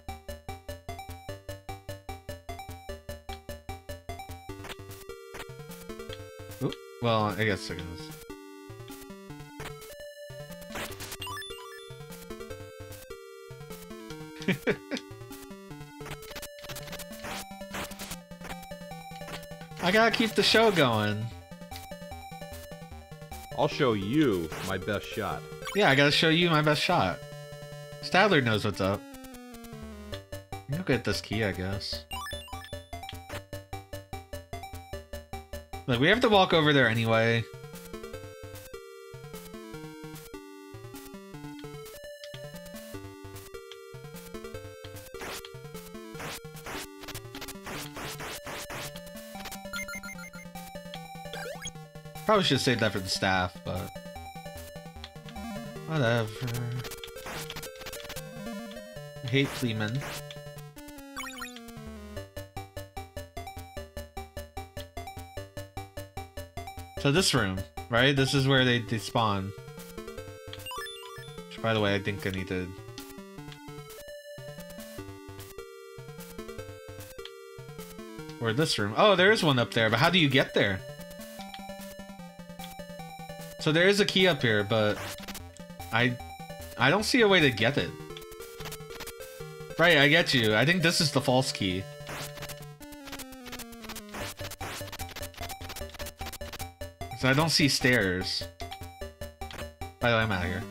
Oop, well, I guess seconds. I gotta keep the show going. I'll show you my best shot. Yeah, I gotta show you my best shot. Stadler knows what's up. You'll get this key, I guess. Look, we have to walk over there anyway. Probably should have saved that for the staff, but whatever. I hate Fleeman. So this room, right? This is where they, they spawn. Which, by the way, I think I need to... Or this room. Oh, there is one up there, but how do you get there? So there is a key up here, but I I don't see a way to get it. Right, I get you. I think this is the false key. So I don't see stairs. By the way, I'm out of here.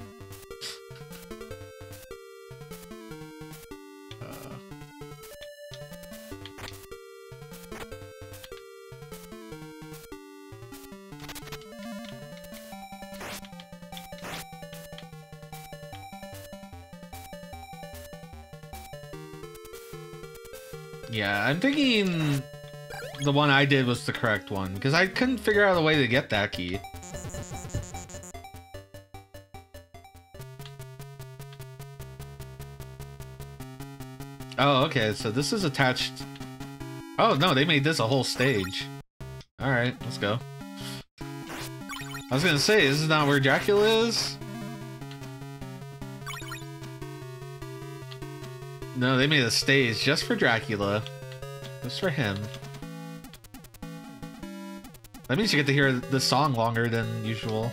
Yeah, I'm thinking the one I did was the correct one, because I couldn't figure out a way to get that key. Oh, okay, so this is attached... Oh, no, they made this a whole stage. Alright, let's go. I was gonna say, this is not where Dracula is? No, they made a stage just for Dracula. Just for him. That means you get to hear the song longer than usual.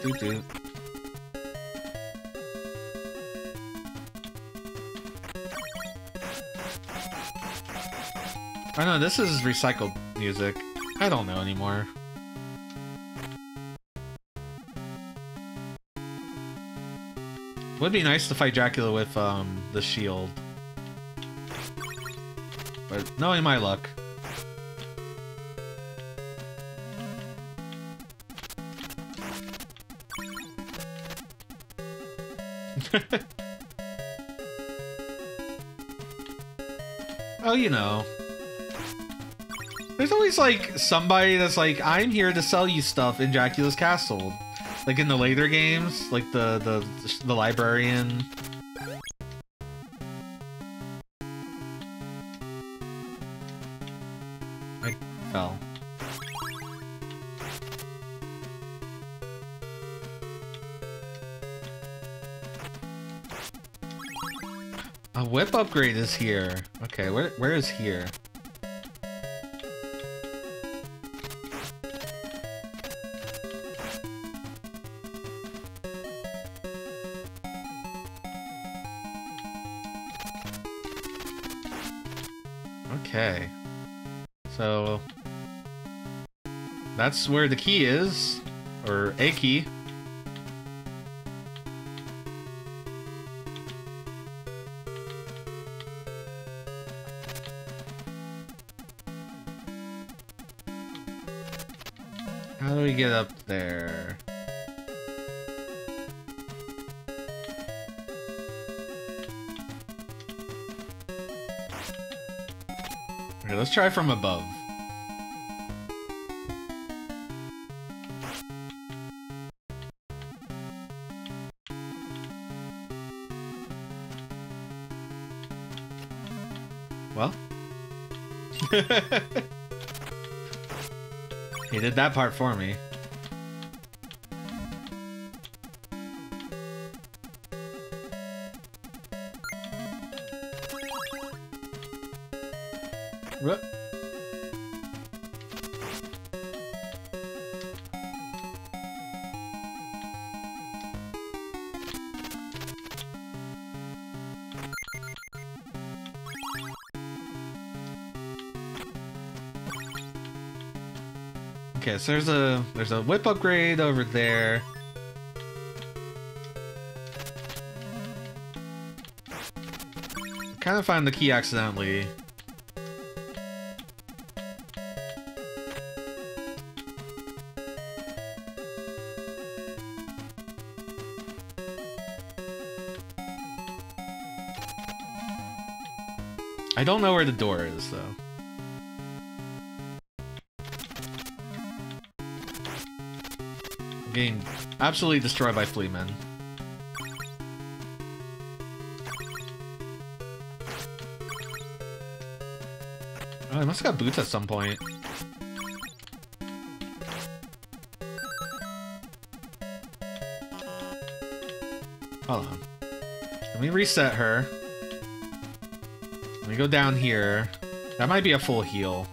Doo -doo -doo. Oh no, this is recycled music. I don't know anymore. Would be nice to fight Dracula with um, the shield, but knowing my luck. Oh, you know, there's always like somebody that's like, I'm here to sell you stuff in Dracula's castle. Like in the later games, like the the the librarian. I fell. A whip upgrade is here. Okay, where where is here? Okay, so that's where the key is, or a key. How do we get up there? Okay, let's try from above. Well. He did that part for me. Okay, so there's a there's a whip upgrade over there. Kind of found the key accidentally. I don't know where the door is though. Getting absolutely destroyed by flea men. Oh, I must have got boots at some point. Hold on. Let me reset her. Let me go down here. That might be a full heal.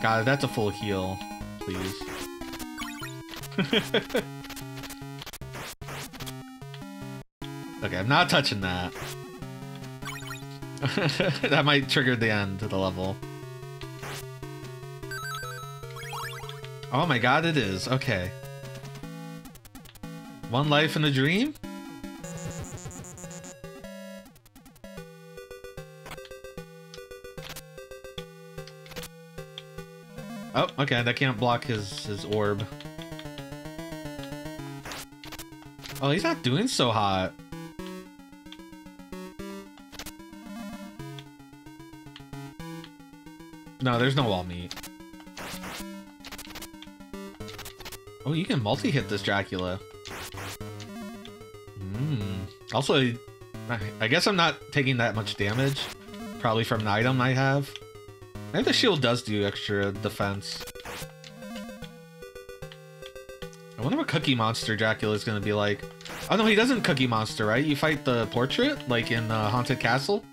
God, if that's a full heal, please. Okay, I'm not touching that. That might trigger the end of the level. Oh my god, it is. Okay. One life in a dream? Oh, okay, that can't block his, his orb. Oh, he's not doing so hot. No, there's no wall meet. Oh, you can multi-hit this Dracula. Mm. Also, I guess I'm not taking that much damage. Probably from an item I have. I think the shield does do extra defense. I wonder what Cookie Monster Dracula is going to be like. Oh no, he doesn't Cookie Monster, right? You fight the portrait, like in uh, Haunted Castle?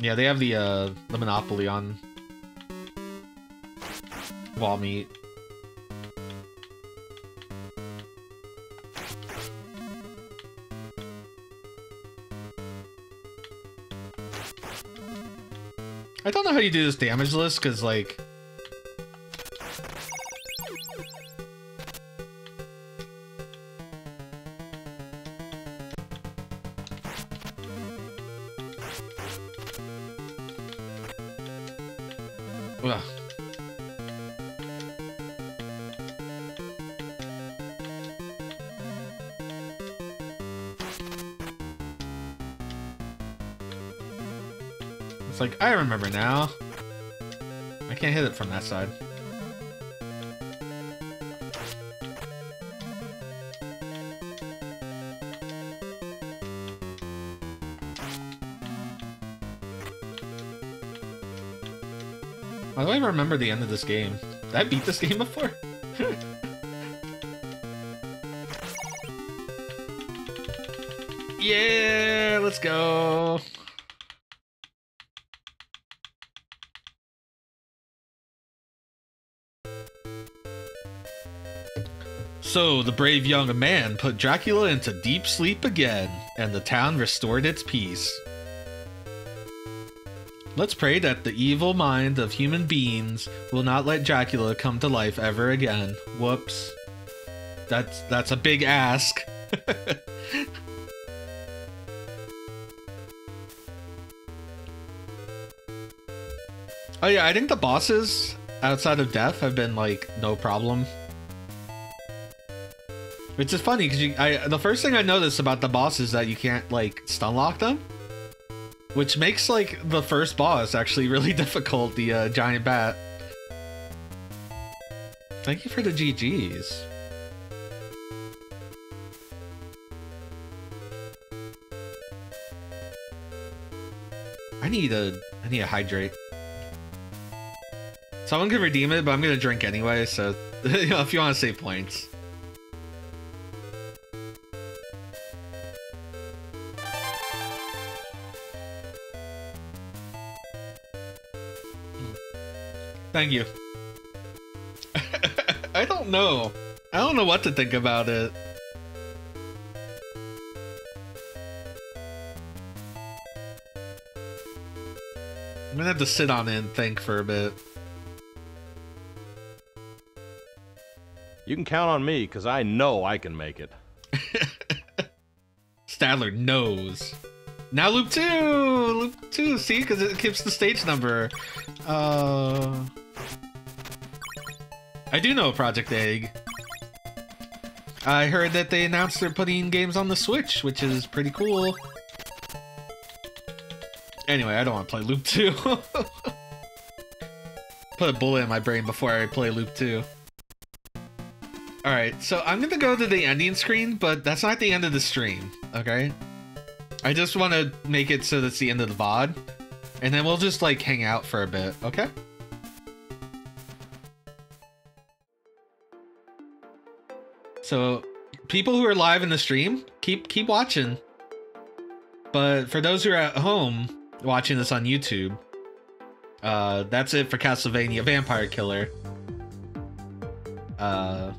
Yeah, they have the, uh, the monopoly on wall meat. I don't know how you do this damage list, because, like... Ugh. It's like, I remember now. I can't hit it from that side. Why do I remember the end of this game? Did I beat this game before? Yeah, let's go. So the brave young man put Dracula into deep sleep again, and the town restored its peace. Let's pray that the evil mind of human beings will not let Dracula come to life ever again. Whoops. That's that's a big ask. Oh yeah, I think the bosses outside of death have been like no problem. Which is funny because I the first thing I noticed about the boss is that you can't like stun lock them, which makes like the first boss actually really difficult. The uh, giant bat. Thank you for the G Gs. I need a I need a hydrate. Someone can redeem it, but I'm gonna drink anyway. So you know, if you want to save points. Thank you. I don't know. I don't know what to think about it. I'm gonna have to sit on it and think for a bit. You can count on me, because I know I can make it. Stadler knows. Now loop two! Loop two, see? Because it keeps the stage number. Uh... I do know Project Egg. I heard that they announced they're putting games on the Switch, which is pretty cool. Anyway, I don't want to play Loop two. Put a bullet in my brain before I play Loop two. Alright, so I'm going to go to the ending screen, but that's not the end of the stream, okay? I just want to make it so that's the end of the V O D, and then we'll just, like, hang out for a bit, okay? So, people who are live in the stream, keep keep watching. But for those who are at home watching this on YouTube, uh, that's it for Castlevania Vampire Killer. Uh...